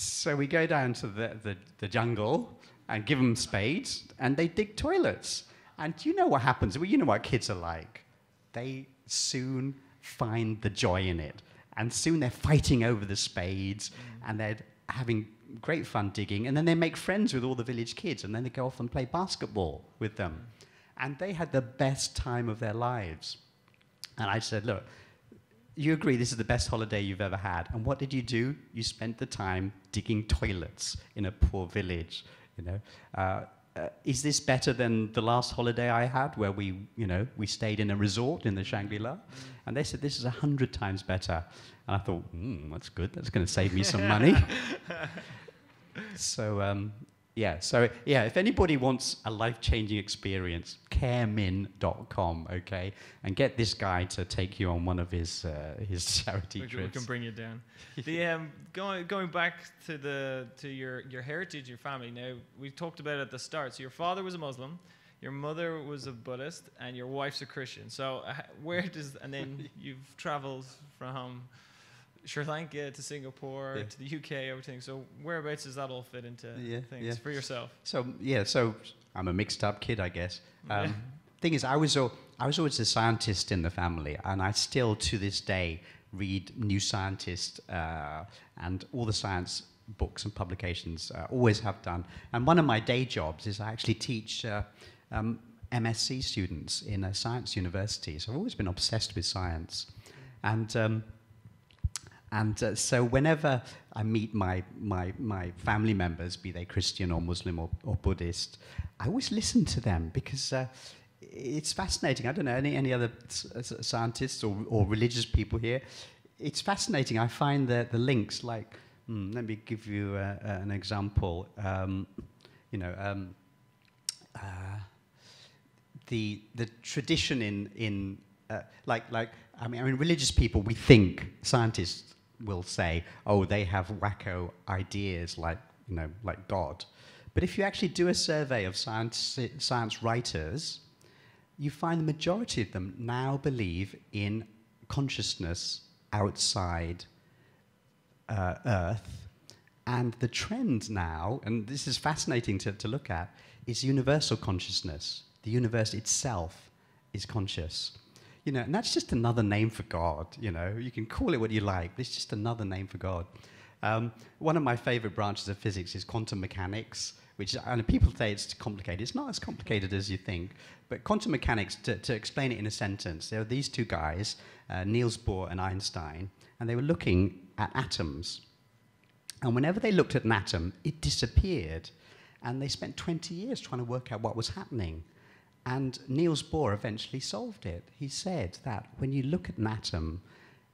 so we go down to the jungle and give them spades, and they dig toilets. And you know what happens? Well, you know what kids are like. They soon find the joy in it. And soon they're fighting over the spades, and they're having great fun digging. And then they make friends with all the village kids, and then they go off and play basketball with them. And they had the best time of their lives. And I said, look, you agree this is the best holiday you've ever had. And what did you do? You spent the time digging toilets in a poor village. You know, is this better than the last holiday I had where we stayed in a resort in the Shangri-La? And they said, this is 100 times better. And I thought, that's good. That's going to save me some money. So if anybody wants a life-changing experience, caremin.com, okay? And get this guy to take you on one of his charity trips. We can bring you down. The, going back to your heritage, your family. Now, we talked about it at the start. So your father was a Muslim, your mother was a Buddhist, and your wife's a Christian. So and then you've traveled from Sri Lanka to Singapore, to the UK, everything. So whereabouts does that all fit into things for yourself? So I'm a mixed-up kid, I guess. Thing is, I was always a scientist in the family, and I still, to this day, read New Scientist and all the science books and publications, always have done. And one of my day jobs is I actually teach MSc students in a science university. So I've always been obsessed with science. And so whenever I meet my family members, be they Christian or Muslim or Buddhist, I always listen to them because it's fascinating. I don't know any other scientists or religious people here. It's fascinating. I find the links. Like, let me give you an example. The tradition in religious people, we think scientists will say, oh, they have wacko ideas like God. But if you actually do a survey of science writers, you find the majority of them now believe in consciousness outside Earth. And the trend now, and this is fascinating to look at, is universal consciousness. The universe itself is conscious. You know, and that's just another name for God. You know, you can call it what you like, but it's just another name for God. One of my favorite branches of physics is quantum mechanics, which people say it's complicated. It's not as complicated as you think. But quantum mechanics, to explain it in a sentence, there were these two guys, Niels Bohr and Einstein, and they were looking at atoms. And whenever they looked at an atom, it disappeared. And they spent 20 years trying to work out what was happening. And Niels Bohr eventually solved it. He said that when you look at an atom,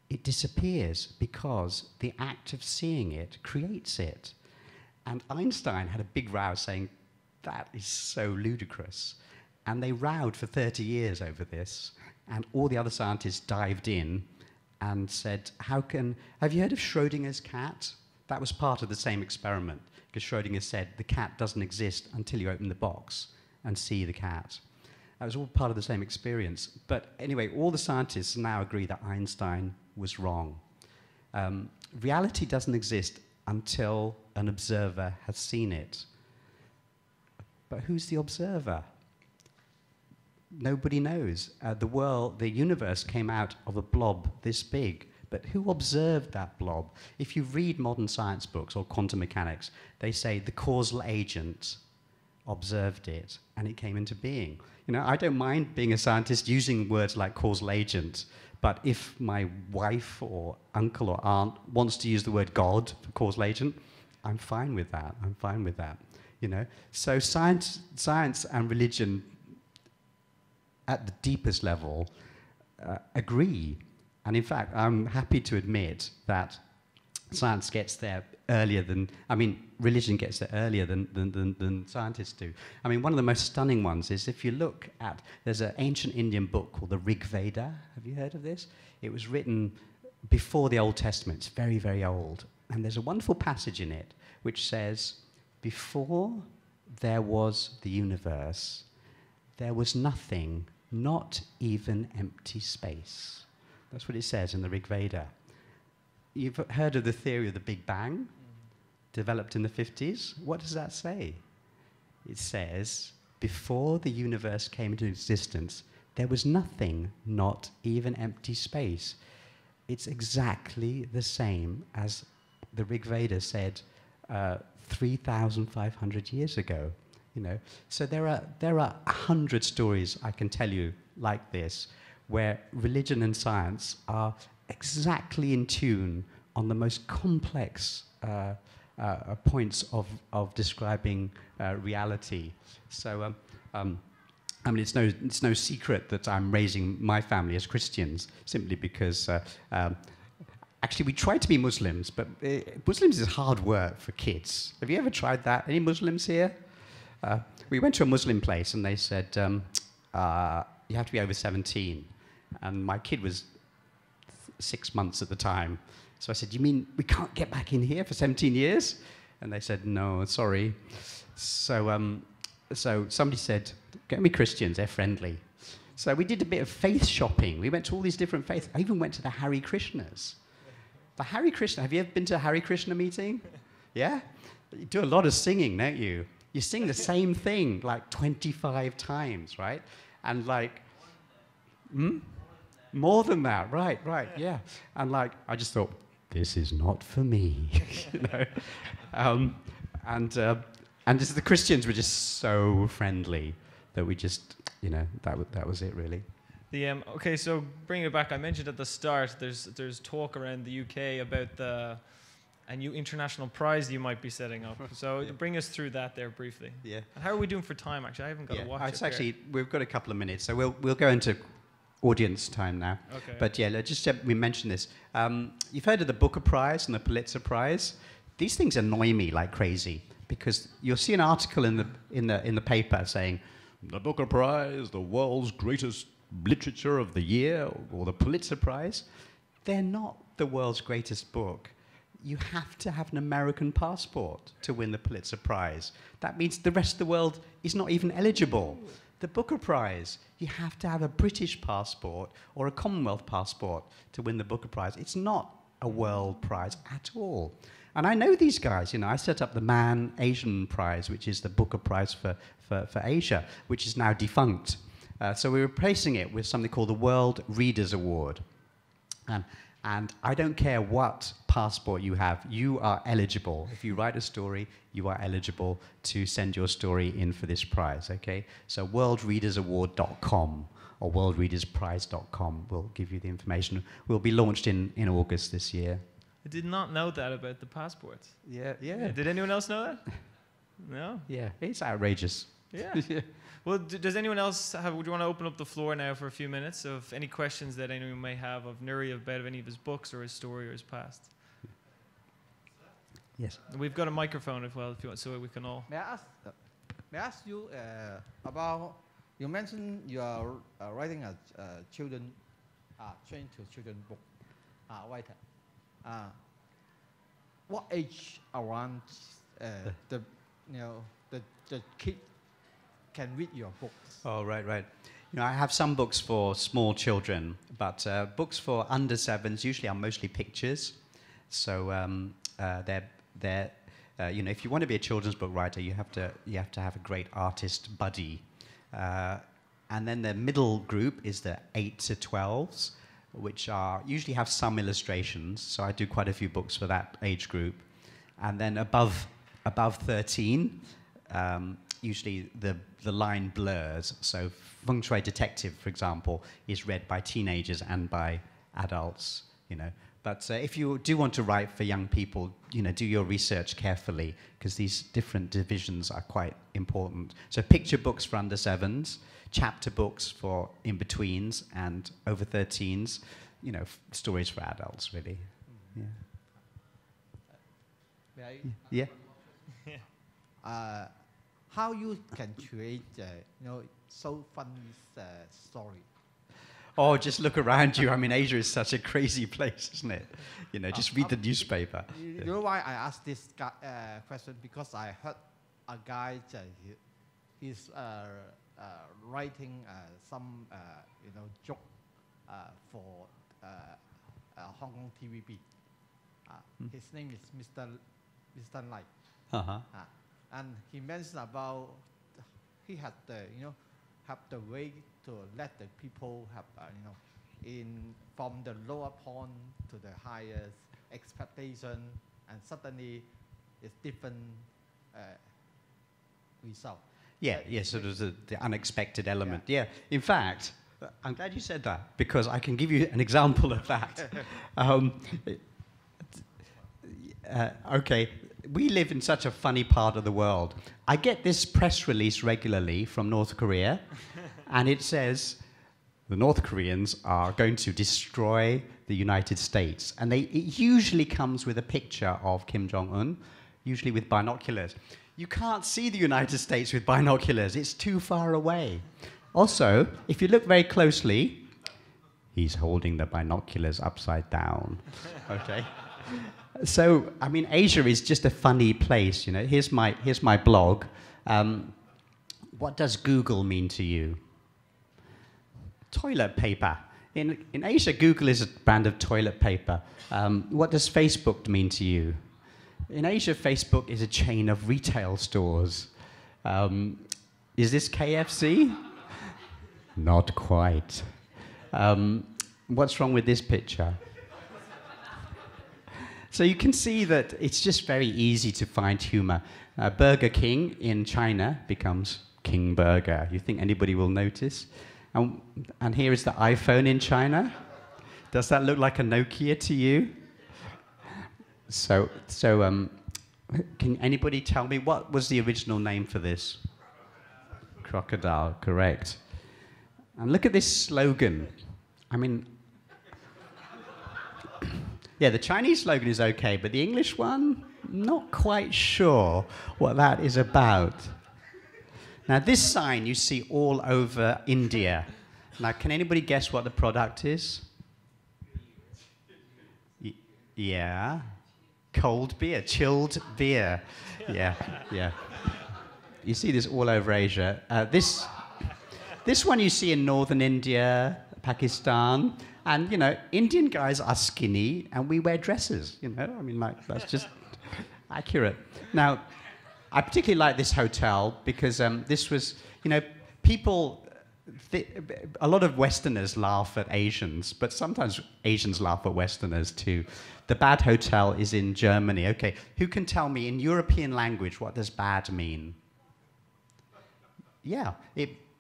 it disappears because the act of seeing it creates it. And Einstein had a big row saying, that is so ludicrous. And they rowed for 30 years over this. And all the other scientists dived in and said, have you heard of Schrödinger's cat? That was part of the same experiment, because Schrödinger said, the cat doesn't exist until you open the box and see the cat. That was all part of the same experience. But anyway, all the scientists now agree that Einstein was wrong. Reality doesn't exist until an observer has seen it. But who's the observer? Nobody knows. The universe came out of a blob this big. But who observed that blob? If you read modern science books or quantum mechanics, they say the causal agent observed it, and it came into being. You know, I don't mind being a scientist using words like causal agent, but if my wife or uncle or aunt wants to use the word God for causal agent, I'm fine with that. You know, so science and religion, at the deepest level, agree. And in fact, I'm happy to admit that science gets there earlier than, religion gets there earlier than scientists do. I mean, one of the most stunning ones is if you look at, there's an ancient Indian book called the Rig Veda. Have you heard of this? It was written before the Old Testament. It's very, very old. And there's a wonderful passage in it which says, before there was the universe, there was nothing, not even empty space. That's what it says in the Rig Veda. You've heard of the theory of the Big Bang, developed in the 50s. What does that say? It says, before the universe came into existence, there was nothing, not even empty space. It's exactly the same as the Rig Veda said 3,500 years ago. You know, so there are 100 stories I can tell you like this, where religion and science are exactly in tune on the most complex points of describing reality. So, I mean, it's no secret that I'm raising my family as Christians, simply because actually we try to be Muslims, but Muslims is hard work for kids. Have you ever tried that? Any Muslims here? We went to a Muslim place and they said, you have to be over 17. And my kid was 6 months at the time. So I said, you mean we can't get back in here for 17 years? And they said, no, sorry. So, so somebody said, get me Christians, they're friendly. So we did a bit of faith shopping. We went to all these different faiths. I even went to the Hare Krishnas. The Hare Krishna, have you ever been to a Hare Krishna meeting? Yeah? You do a lot of singing, don't you? You sing the same thing like 25 times, right? And like, more than that, right, yeah. And like, I just thought, this is not for me, you know? And the Christians were just so friendly that we just, you know, that was it really. Okay, so bringing it back, I mentioned at the start, there's talk around the UK about a new international prize you might be setting up. So bring us through that there briefly. Yeah. And how are we doing for time, actually? I haven't got a watch. It's actually, we've got a couple of minutes, so we'll go into audience time now. Okay. But yeah, let's just we mentioned this. You've heard of the Booker Prize and the Pulitzer Prize. These things annoy me like crazy because you'll see an article in the paper saying, the Booker Prize, the world's greatest literature of the year, or the Pulitzer Prize. They're not the world's greatest book. You have to have an American passport to win the Pulitzer Prize. That means the rest of the world is not even eligible. The Booker Prize, you have to have a British passport or a Commonwealth passport to win the Booker Prize. It's not a world prize at all. And I know these guys, you know, I set up the Man-Asian Prize, which is the Booker Prize for Asia, which is now defunct. So we're replacing it with something called the World Readers Award. And I don't care what passport you have, you are eligible. If you write a story, you are eligible to send your story in for this prize, okay? So worldreadersaward.com or worldreadersprize.com will give you the information. Will be launched in August this year. I did not know that about the passports. Yeah. Did anyone else know that? No? Yeah, it's outrageous. Yeah. Well, does anyone else have, would you want to open up the floor now for a few minutes of any questions that anyone may have of Nury about any of his books or his story or his past? Yes. We've got a microphone as well, if you want, so we can all. May I ask you about, you mentioned you are writing a children, trained to children book, writer. What age around the kid can read your books? Oh, right. You know, I have some books for small children, but books for under sevens usually are mostly pictures. So you know, if you want to be a children's book writer, you have to have a great artist buddy. And then the middle group is the 8 to 12s, which are usually have some illustrations. So I do quite a few books for that age group, and then above 13. Usually the line blurs, so Feng Shui Detective, for example, is read by teenagers and by adults, you know. But if you do want to write for young people, you know, do your research carefully, because these different divisions are quite important. So picture books for under 7s, chapter books for in-betweens, and over 13s, you know, stories for adults, really. Yeah. How you can create, so funny story? Oh, just look around you. I mean, Asia is such a crazy place, isn't it? You know, just read the newspaper. You know why I asked this question? Because I heard a guy, he's writing some, joke for Hong Kong TVB. His name is Mr. Lai. And he mentioned about he had the have the way to let the people have in from the lower point to the highest expectation, and suddenly it's different result. Yeah, so there's the unexpected element. Yeah. In fact, I'm glad you said that because I can give you an example of that. Okay, we live in such a funny part of the world. I get this press release regularly from North Korea, and it says the North Koreans are going to destroy the United States. And it usually comes with a picture of Kim Jong-un, usually with binoculars. You can't see the United States with binoculars. It's too far away. Also, if you look very closely, he's holding the binoculars upside down. Okay. So, I mean, Asia is just a funny place, Here's my blog. What does Google mean to you? Toilet paper. In Asia, Google is a brand of toilet paper. What does Facebook mean to you? In Asia, Facebook is a chain of retail stores. Is this KFC? Not quite. What's wrong with this picture? So you can see that it's just very easy to find humor. Burger King in China becomes King Burger. You think anybody will notice? And here is the iPhone in China. Does that look like a Nokia to you? So can anybody tell me what was the original name for this? Crocodile, correct. And look at this slogan. I mean, yeah, the Chinese slogan is okay, but the English one, not quite sure what that is about. Now, this sign you see all over India. Now, can anybody guess what the product is? Yeah. Cold beer, chilled beer. Yeah, yeah. You see this all over Asia. This one you see in northern India, Pakistan. And, Indian guys are skinny, and we wear dresses, that's just accurate. Now, I particularly like this hotel because this was, a lot of Westerners laugh at Asians, but sometimes Asians laugh at Westerners too. The bad hotel is in Germany. Okay, who can tell me in European language what does bad mean? Yeah,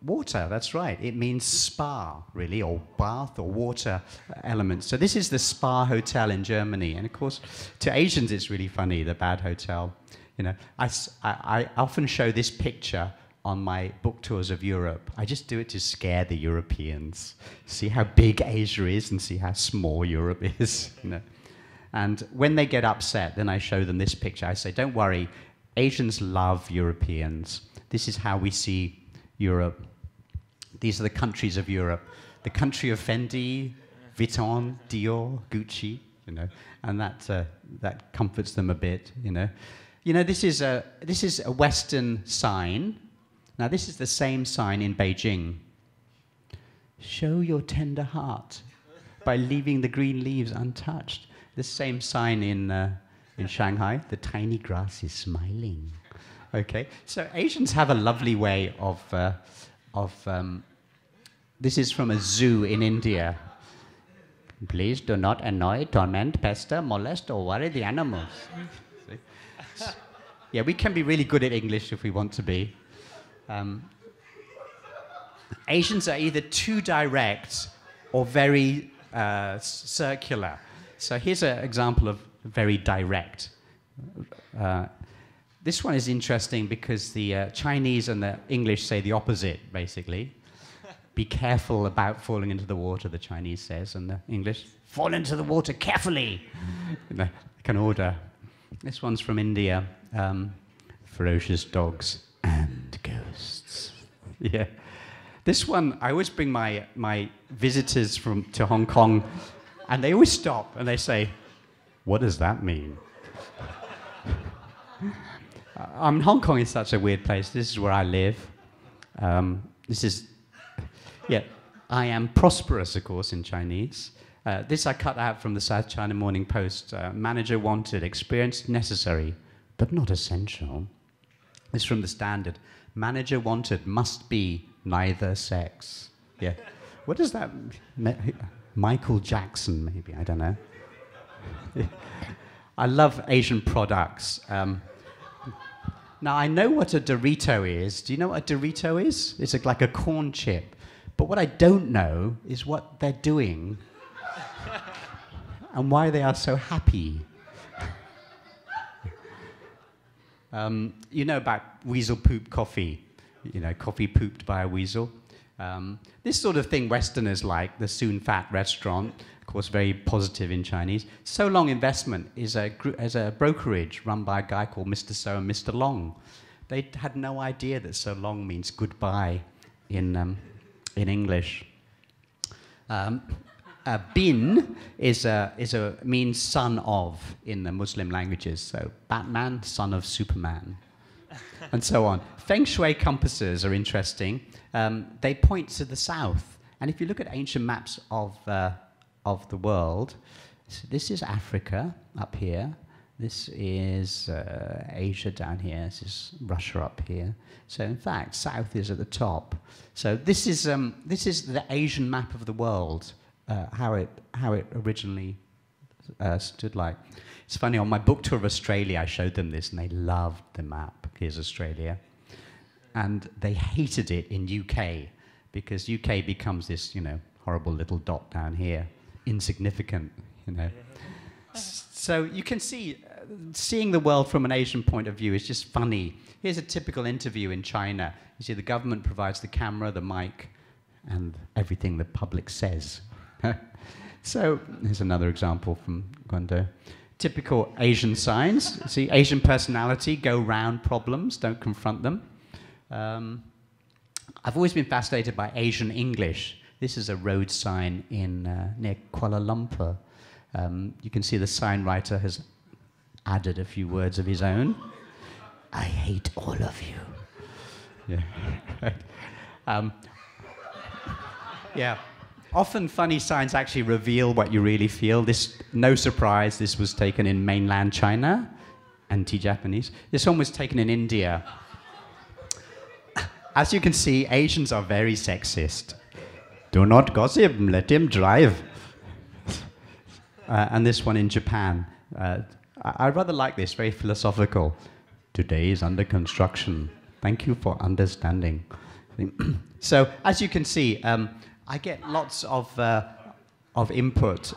water, that's right. It means spa, really, or bath or water elements. So this is the spa hotel in Germany. And, of course, to Asians it's really funny, the bad hotel. I often show this picture on my book tours of Europe. I just do it to scare the Europeans. See how big Asia is and see how small Europe is. And when they get upset, then I show them this picture. I say, don't worry, Asians love Europeans. This is how we see Europe. These are the countries of Europe. The country of Fendi, Vuitton, Dior, Gucci, and that comforts them a bit, This is a Western sign. Now, this is the same sign in Beijing. Show your tender heart by leaving the green leaves untouched. This same sign in Shanghai, the tiny grass is smiling. Okay, so Asians have a lovely way of, this is from a zoo in India. Please do not annoy, torment, pester, molest, or worry the animals. Yeah, we can be really good at English if we want to be. Asians are either too direct or very circular. So here's an example of very direct. This one is interesting because the Chinese and the English say the opposite, basically. Be careful about falling into the water, the Chinese says, and the English, fall into the water carefully. I can order. This one's from India. Ferocious dogs and ghosts. Yeah. This one, I always bring my visitors to Hong Kong, and they always stop and they say, what does that mean? Hong Kong is such a weird place. This is where I live. I am prosperous, of course, in Chinese. This I cut out from the South China Morning Post. Manager wanted, experience necessary, but not essential. This is from the Standard. Manager wanted, must be neither sex. Yeah. What does that mean? Michael Jackson, maybe, I don't know. I love Asian products. Now, I know what a Dorito is. Do you know what a Dorito is? It's like a corn chip. But what I don't know is what they're doing and why they are so happy. You know about weasel poop coffee, you know, coffee pooped by a weasel. This sort of thing Westerners like, the Soon Fat restaurant, of course, very positive in Chinese. So Long Investment is a brokerage run by a guy called Mr. So and Mr. Long. They had no idea that So Long means goodbye in English. Bin means son of in the Muslim languages, so Batman, son of Superman. And so on. Feng Shui compasses are interesting. They point to the south. And if you look at ancient maps of the world, so this is Africa up here. This is Asia down here. This is Russia up here. So in fact, south is at the top. So this is the Asian map of the world, how it originally stood like. It's funny, on my book tour of Australia, I showed them this, and they loved the map. Here's Australia. And they hated it in UK, because UK becomes this, you know, horrible little dot down here, insignificant, you know. So you can see, seeing the world from an Asian point of view is just funny. Here's a typical interview in China. You see, the government provides the camera, the mic, and everything the public says. So here's another example from Guangdong. Typical Asian signs. See, Asian personality, go round problems, don't confront them. I've always been fascinated by Asian English. This is a road sign in near Kuala Lumpur. You can see the sign writer has added a few words of his own. I hate all of you. Yeah. Yeah. Often funny signs actually reveal what you really feel. This, no surprise, this was taken in mainland China, anti-Japanese. This one was taken in India. As you can see, Asians are very sexist. Do not gossip, let him drive. And this one in Japan. I rather like this, very philosophical. Today is under construction. Thank you for understanding. So, as you can see, I get lots of input.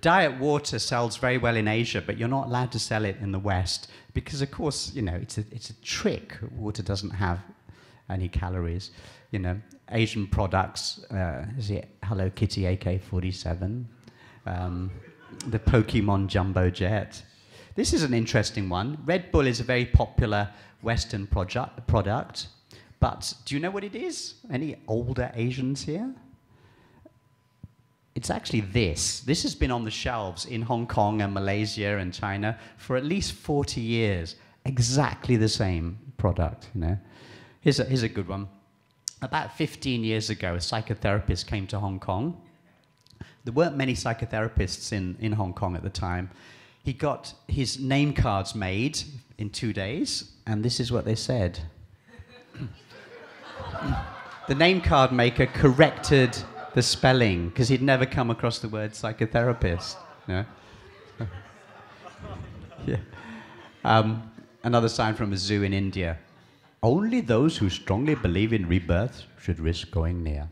Diet water sells very well in Asia, but you're not allowed to sell it in the West because, of course, you know, it's a trick. Water doesn't have any calories. You know, Asian products, is it Hello Kitty AK-47, the Pokemon Jumbo Jet. This is an interesting one. Red Bull is a very popular Western product, but do you know what it is? Any older Asians here? It's actually this. This has been on the shelves in Hong Kong and Malaysia and China for at least 40 years. Exactly the same product, you know. Here's a good one. About 15 years ago, a psychotherapist came to Hong Kong. There weren't many psychotherapists in Hong Kong at the time. He got his name cards made in 2 days, and this is what they said. The name card maker corrected the spelling, because he'd never come across the word psychotherapist. You know? Yeah. Another sign from a zoo in India. Only those who strongly believe in rebirth should risk going near.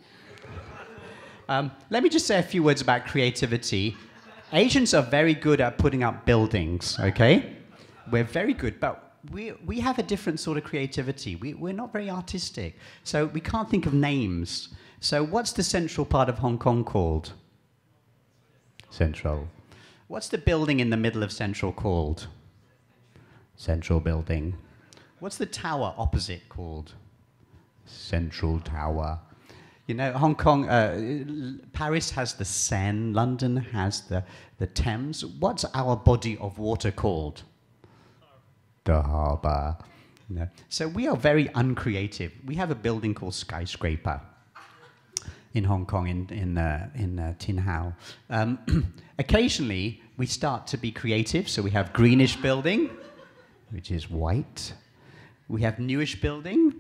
Let me just say a few words about creativity. Asians are very good at putting up buildings, okay? We're very good, but we have a different sort of creativity. We're not very artistic, so we can't think of names. So what's the central part of Hong Kong called? Central. What's the building in the middle of Central called? Central Building. What's the tower opposite called? Central Tower. You know, Hong Kong, Paris has the Seine, London has the Thames. What's our body of water called? The harbour. You know. So we are very uncreative. We have a building called Skyscraper. in Hong Kong, in Tin Hau. Occasionally, we start to be creative, so we have greenish building, which is white. We have newish building,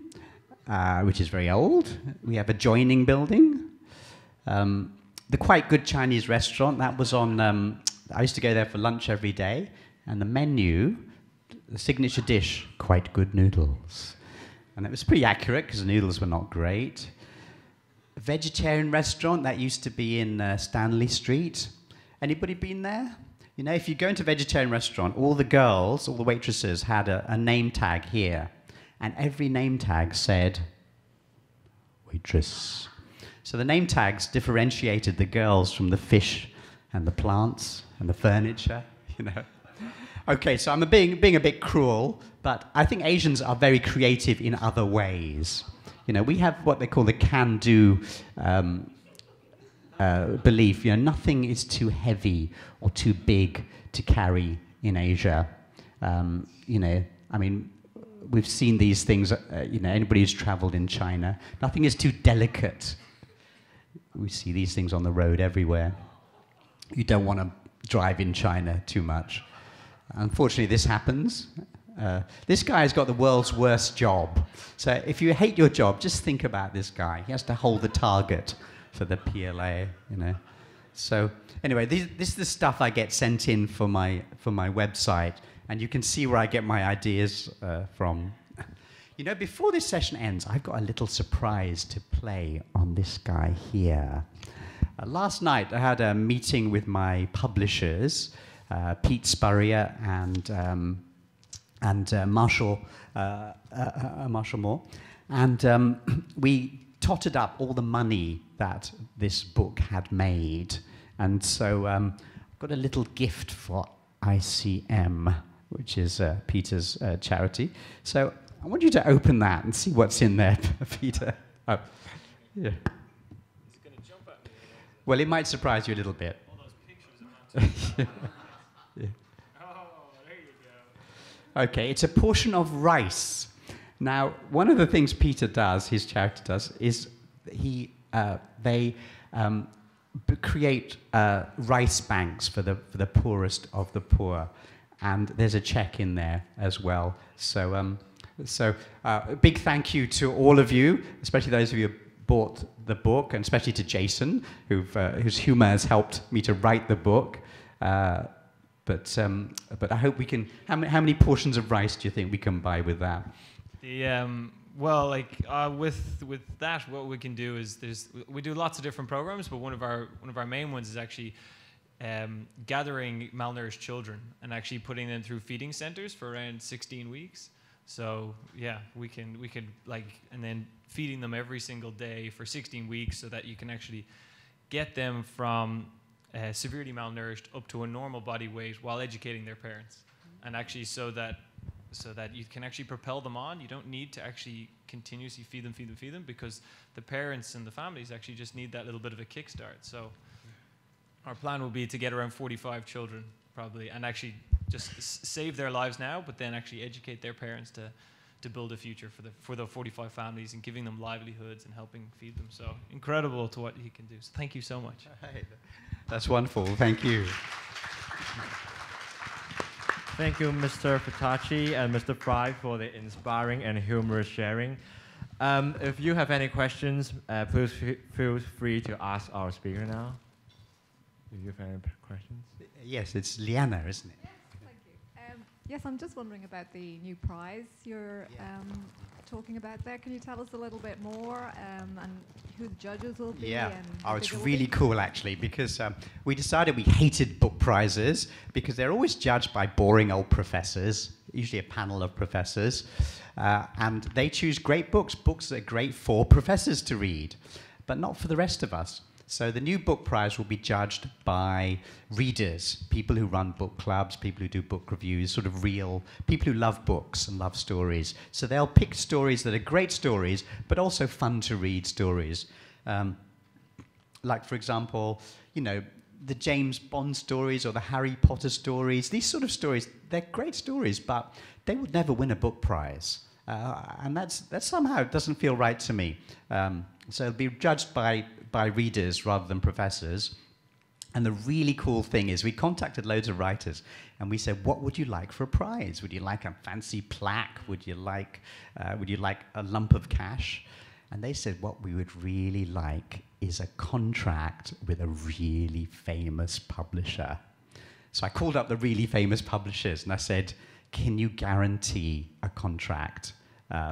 which is very old. We have adjoining building. The quite good Chinese restaurant, that was on, I used to go there for lunch every day, and the menu, the signature dish, quite good noodles. And it was pretty accurate, because the noodles were not great. A vegetarian restaurant, that used to be in Stanley Street. Anybody been there? You know, if you go into a vegetarian restaurant, all the girls, all the waitresses had a name tag here. And every name tag said, waitress. So the name tags differentiated the girls from the fish and the plants and the furniture, you know. Okay, so I'm being a bit cruel, but I think Asians are very creative in other ways. You know, we have what they call the can-do belief. You know, nothing is too heavy or too big to carry in Asia. You know, I mean, we've seen these things, you know, anybody who's traveled in China, nothing is too delicate. We see these things on the road everywhere. You don't want to drive in China too much. Unfortunately, this happens. This guy has got the world's worst job. So if you hate your job, just think about this guy. He has to hold the target for the PLA, you know. So anyway, this is the stuff I get sent in for my website, and you can see where I get my ideas from. You know, before this session ends, I've got a little surprise to play on this guy here. Last night, I had a meeting with my publishers, Pete Spurrier and Marshall Moore. And we totted up all the money that this book had made. And so I've got a little gift for ICM, which is Peter's charity. So I want you to open that and see what's in there, Peter. Oh, yeah. It's going to jump at me. Well, it might surprise you a little bit. All those pictures are not. Yeah. Oh, there you go. Okay, it's a portion of rice. Now, one of the things Peter does, his charity does, is they create rice banks for the poorest of the poor, and there's a check in there as well. So, a big thank you to all of you, especially those of you who bought the book, and especially to Jason, whose humour has helped me to write the book. But I hope we can. How many portions of rice do you think we can buy with that? The well, like with that, what we can do is we do lots of different programs, but one of our main ones is actually gathering malnourished children and actually putting them through feeding centers for around 16 weeks. So yeah, we could like, and then feeding them every single day for 16 weeks so that you can actually get them from severely malnourished up to a normal body weight while educating their parents, and actually so that you can actually propel them on. You don't need to actually continuously feed them because the parents and the families actually just need that little bit of a kickstart. So our plan will be to get around 45 children probably, and actually just save their lives now, but then actually educate their parents to build a future for the 45 families, and giving them livelihoods and helping feed them. So incredible to what he can do. So thank you so much. Right. That's wonderful. Thank you. Thank you, Mr. Vittachi and Mr. Fry, for the inspiring and humorous sharing. If you have any questions, please feel free to ask our speaker now. If you have any questions. Yes, it's Liana, isn't it? Yes, I'm just wondering about the new prize you're talking about there. Can you tell us a little bit more and who the judges will be? Yeah, and it's really cool, actually, because we decided we hated book prizes because they're always judged by boring old professors, usually a panel of professors, and they choose great books that are great for professors to read, but not for the rest of us. So the new book prize will be judged by readers, people who run book clubs, people who do book reviews, sort of real people who love books and love stories. So they'll pick stories that are great stories, but also fun to read stories. Like, for example, you know, the James Bond stories or the Harry Potter stories, these sort of stories, they're great stories, but they would never win a book prize. And that somehow doesn't feel right to me. So it'll be judged by by readers rather than professors. And the really cool thing is we contacted loads of writers and we said, what would you like for a prize? Would you like a fancy plaque? Would you like a lump of cash? And they said, what we would really like is a contract with a really famous publisher. So I called up the really famous publishers and I said, can you guarantee a contract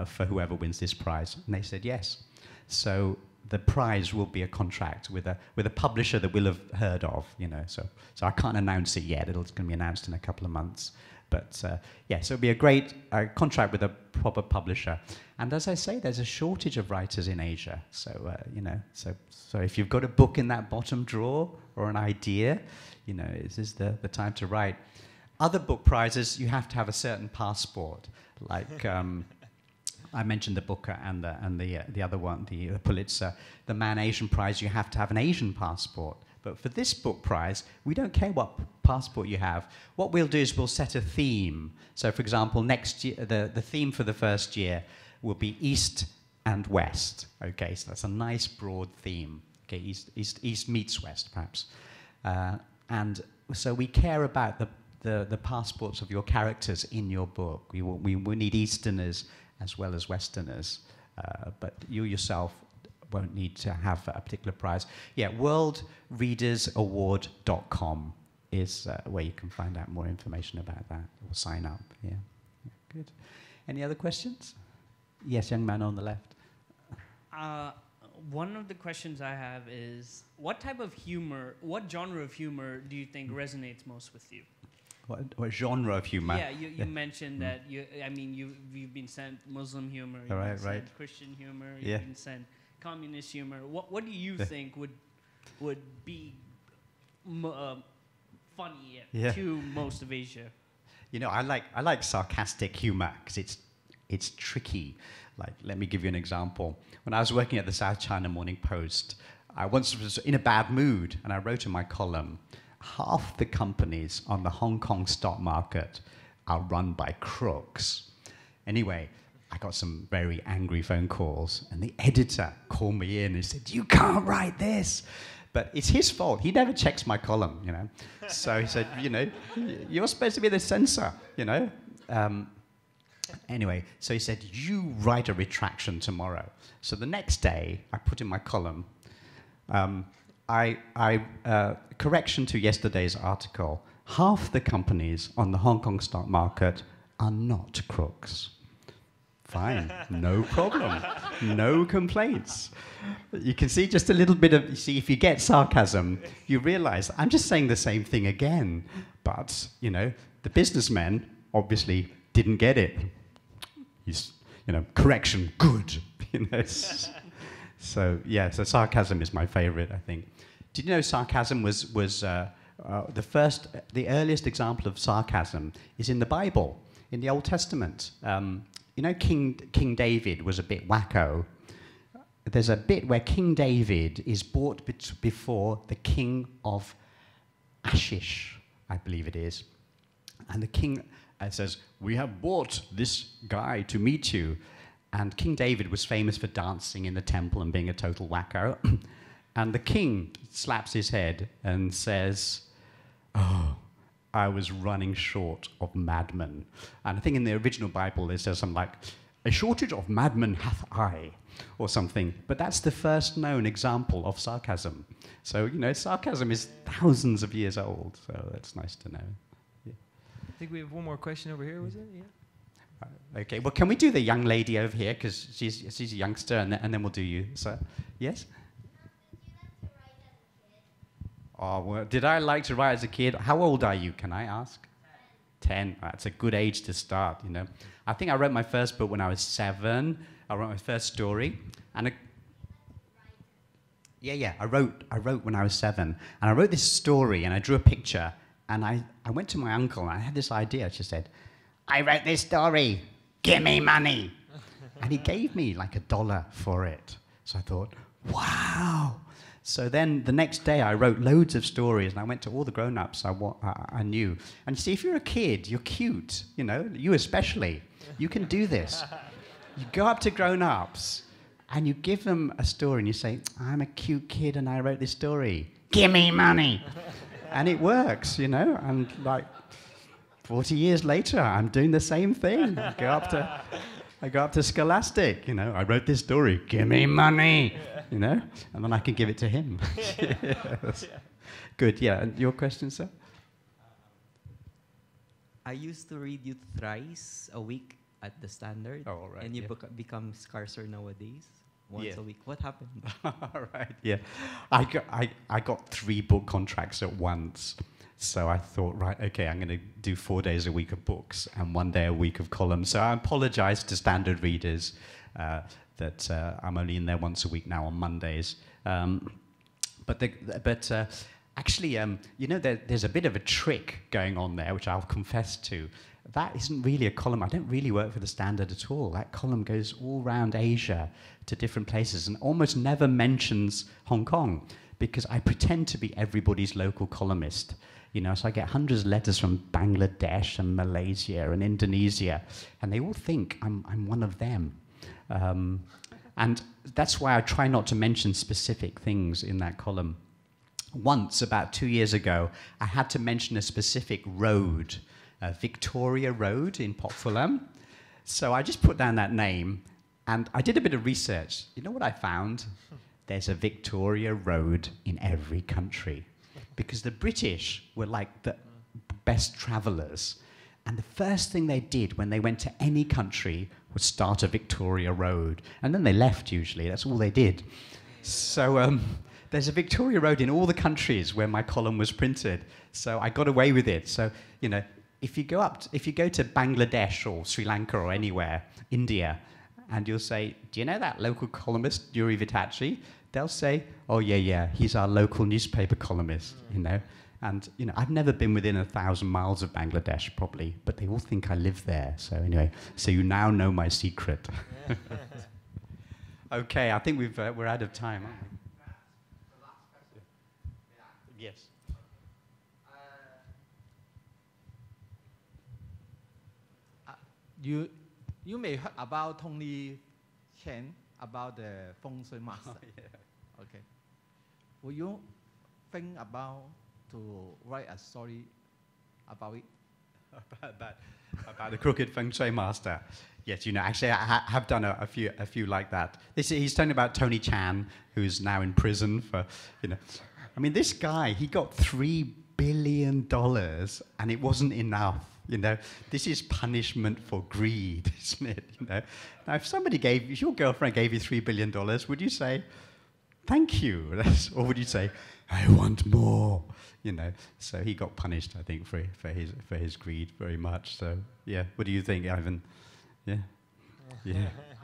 for whoever wins this prize? And they said yes. So the prize will be a contract with a publisher that we'll have heard of, you know. So I can't announce it yet. It's going to be announced in a couple of months. But yeah, so it'll be a great contract with a proper publisher. And as I say, there's a shortage of writers in Asia. So you know, so if you've got a book in that bottom drawer or an idea, you know, this is the time to write. Other book prizes, you have to have a certain passport, like. I mentioned the Booker and the other one, the Pulitzer, the Man-Asian Prize. You have to have an Asian passport. But for this book prize, we don't care what passport you have. What we'll do is we'll set a theme. So, for example, next year the theme for the first year will be East and West. Okay, so that's a nice broad theme. Okay, East meets West, perhaps. And so we care about the passports of your characters in your book. We need Easterners as well as Westerners, but you yourself won't need to have a particular prize. Yeah, worldreadersaward.com is where you can find out more information about that or sign up. Yeah, good. Any other questions? Yes, young man on the left. One of the questions I have is, what type of humor, what genre of humor do you think resonates most with you? What genre of humor? Yeah, you mentioned that. I mean, you've been sent Muslim humor, you've been sent Christian humor, you've been sent communist humor. What do you think would be funny to most of Asia? You know, I like sarcastic humor because it's tricky. Like, let me give you an example. When I was working at the South China Morning Post, I once was in a bad mood, and I wrote in my column, half the companies on the Hong Kong stock market are run by crooks. Anyway, I got some very angry phone calls, and the editor called me in and said, you can't write this. But it's his fault. He never checks my column, you know. So he said, you know, you're supposed to be the censor, you know. Anyway, so he said, you write a retraction tomorrow. So the next day, I put in my column, correction to yesterday's article, half the companies on the Hong Kong stock market are not crooks. Fine, no problem, no complaints. You can see just a little bit of, you see, if you get sarcasm, you realize I'm just saying the same thing again, but, you know, the businessmen obviously didn't get it. You know, correction, good, you know. So, yeah, so sarcasm is my favorite, I think. Did you know sarcasm was the earliest example of sarcasm is in the Bible, in the Old Testament. You know, King David was a bit wacko. There's a bit where King David is brought before the king of Achish, I believe it is. And the king says, we have brought this guy to meet you. And King David was famous for dancing in the temple and being a total wacko. And the king slaps his head and says, oh, I was running short of madmen. And I think in the original Bible, it says something like, a shortage of madmen hath I, or something. But that's the first known example of sarcasm. So, you know, sarcasm is thousands of years old. So that's nice to know. Yeah. I think we have one more question over here, was it? Yeah. Okay, well, can we do the young lady over here? Because she's a youngster, and then we'll do you. So, yes? Oh, well, did I like to write as a kid? How old are you, can I ask? 10. That's a good age to start, you know. I think I wrote my first book when I was 7. I wrote my first story. And I wrote when I was 7. And I wrote this story, and I drew a picture. And I went to my uncle, and I had this idea. She said, I wrote this story, give me money. And he gave me like $1 for it. So I thought, wow. So then the next day I wrote loads of stories and I went to all the grown-ups I knew. And you see, if you're a kid, you're cute, you know, you especially. You can do this. You go up to grown-ups and you give them a story and you say, I'm a cute kid and I wrote this story. Give me money. And it works, you know. And like 40 years later, I'm doing the same thing. I go up to Scholastic, you know. I wrote this story. Give me money, you know. And then I can give it to him. Yes. Good, yeah. And your question, sir? I used to read you thrice a week at the Standard, and you become scarcer nowadays, once a week. What happened? All right, yeah. I got 3 book contracts at once, so I thought, right, okay, I'm going to do 4 days a week of books and 1 day a week of columns. So I apologize to Standard readers that I'm only in there once a week now on Mondays. Actually, you know, there's a bit of a trick going on there, which I'll confess to. That isn't really a column. I don't really work for the Standard at all. That column goes all around Asia to different places and almost never mentions Hong Kong because I pretend to be everybody's local columnist. You know, so I get hundreds of letters from Bangladesh and Malaysia and Indonesia, and they all think I'm one of them. And that's why I try not to mention specific things in that column. Once, about 2 years ago, I had to mention a specific road, Victoria Road in Port Fulham. So I just put down that name, and I did a bit of research. You know what I found? There's a Victoria Road in every country, because the British were like the best travelers. And the first thing they did when they went to any country was start a Victoria Road. And then they left, usually. That's all they did. So there's a Victoria Road in all the countries where my column was printed. So I got away with it. So, you know, if you go to Bangladesh or Sri Lanka or anywhere, India, and you'll say, do you know that local columnist, Nury Vittachi? They'll say, oh, yeah, yeah, he's our local newspaper columnist, you know. And, you know, I've never been within 1,000 miles of Bangladesh, probably, but they all think I live there. So anyway, so you now know my secret. Okay, I think we're out of time, aren't we? Yes. You may heard about Tony Chan, about the Feng Shui master. Oh, yeah. Okay. Will you think about to write a story about it? About the crooked Feng Shui master. Yes, you know, actually I have done a few like that. He's talking about Tony Chan, who's now in prison for, you know. I mean, this guy, he got $3 billion and it wasn't enough. You know, this is punishment for greed, isn't it? You know, now if your girlfriend gave you $3 billion, would you say, "Thank you," or would you say, "I want more"? You know, so he got punished, I think, for his greed very much. So yeah, what do you think, Ivan? Yeah, yeah.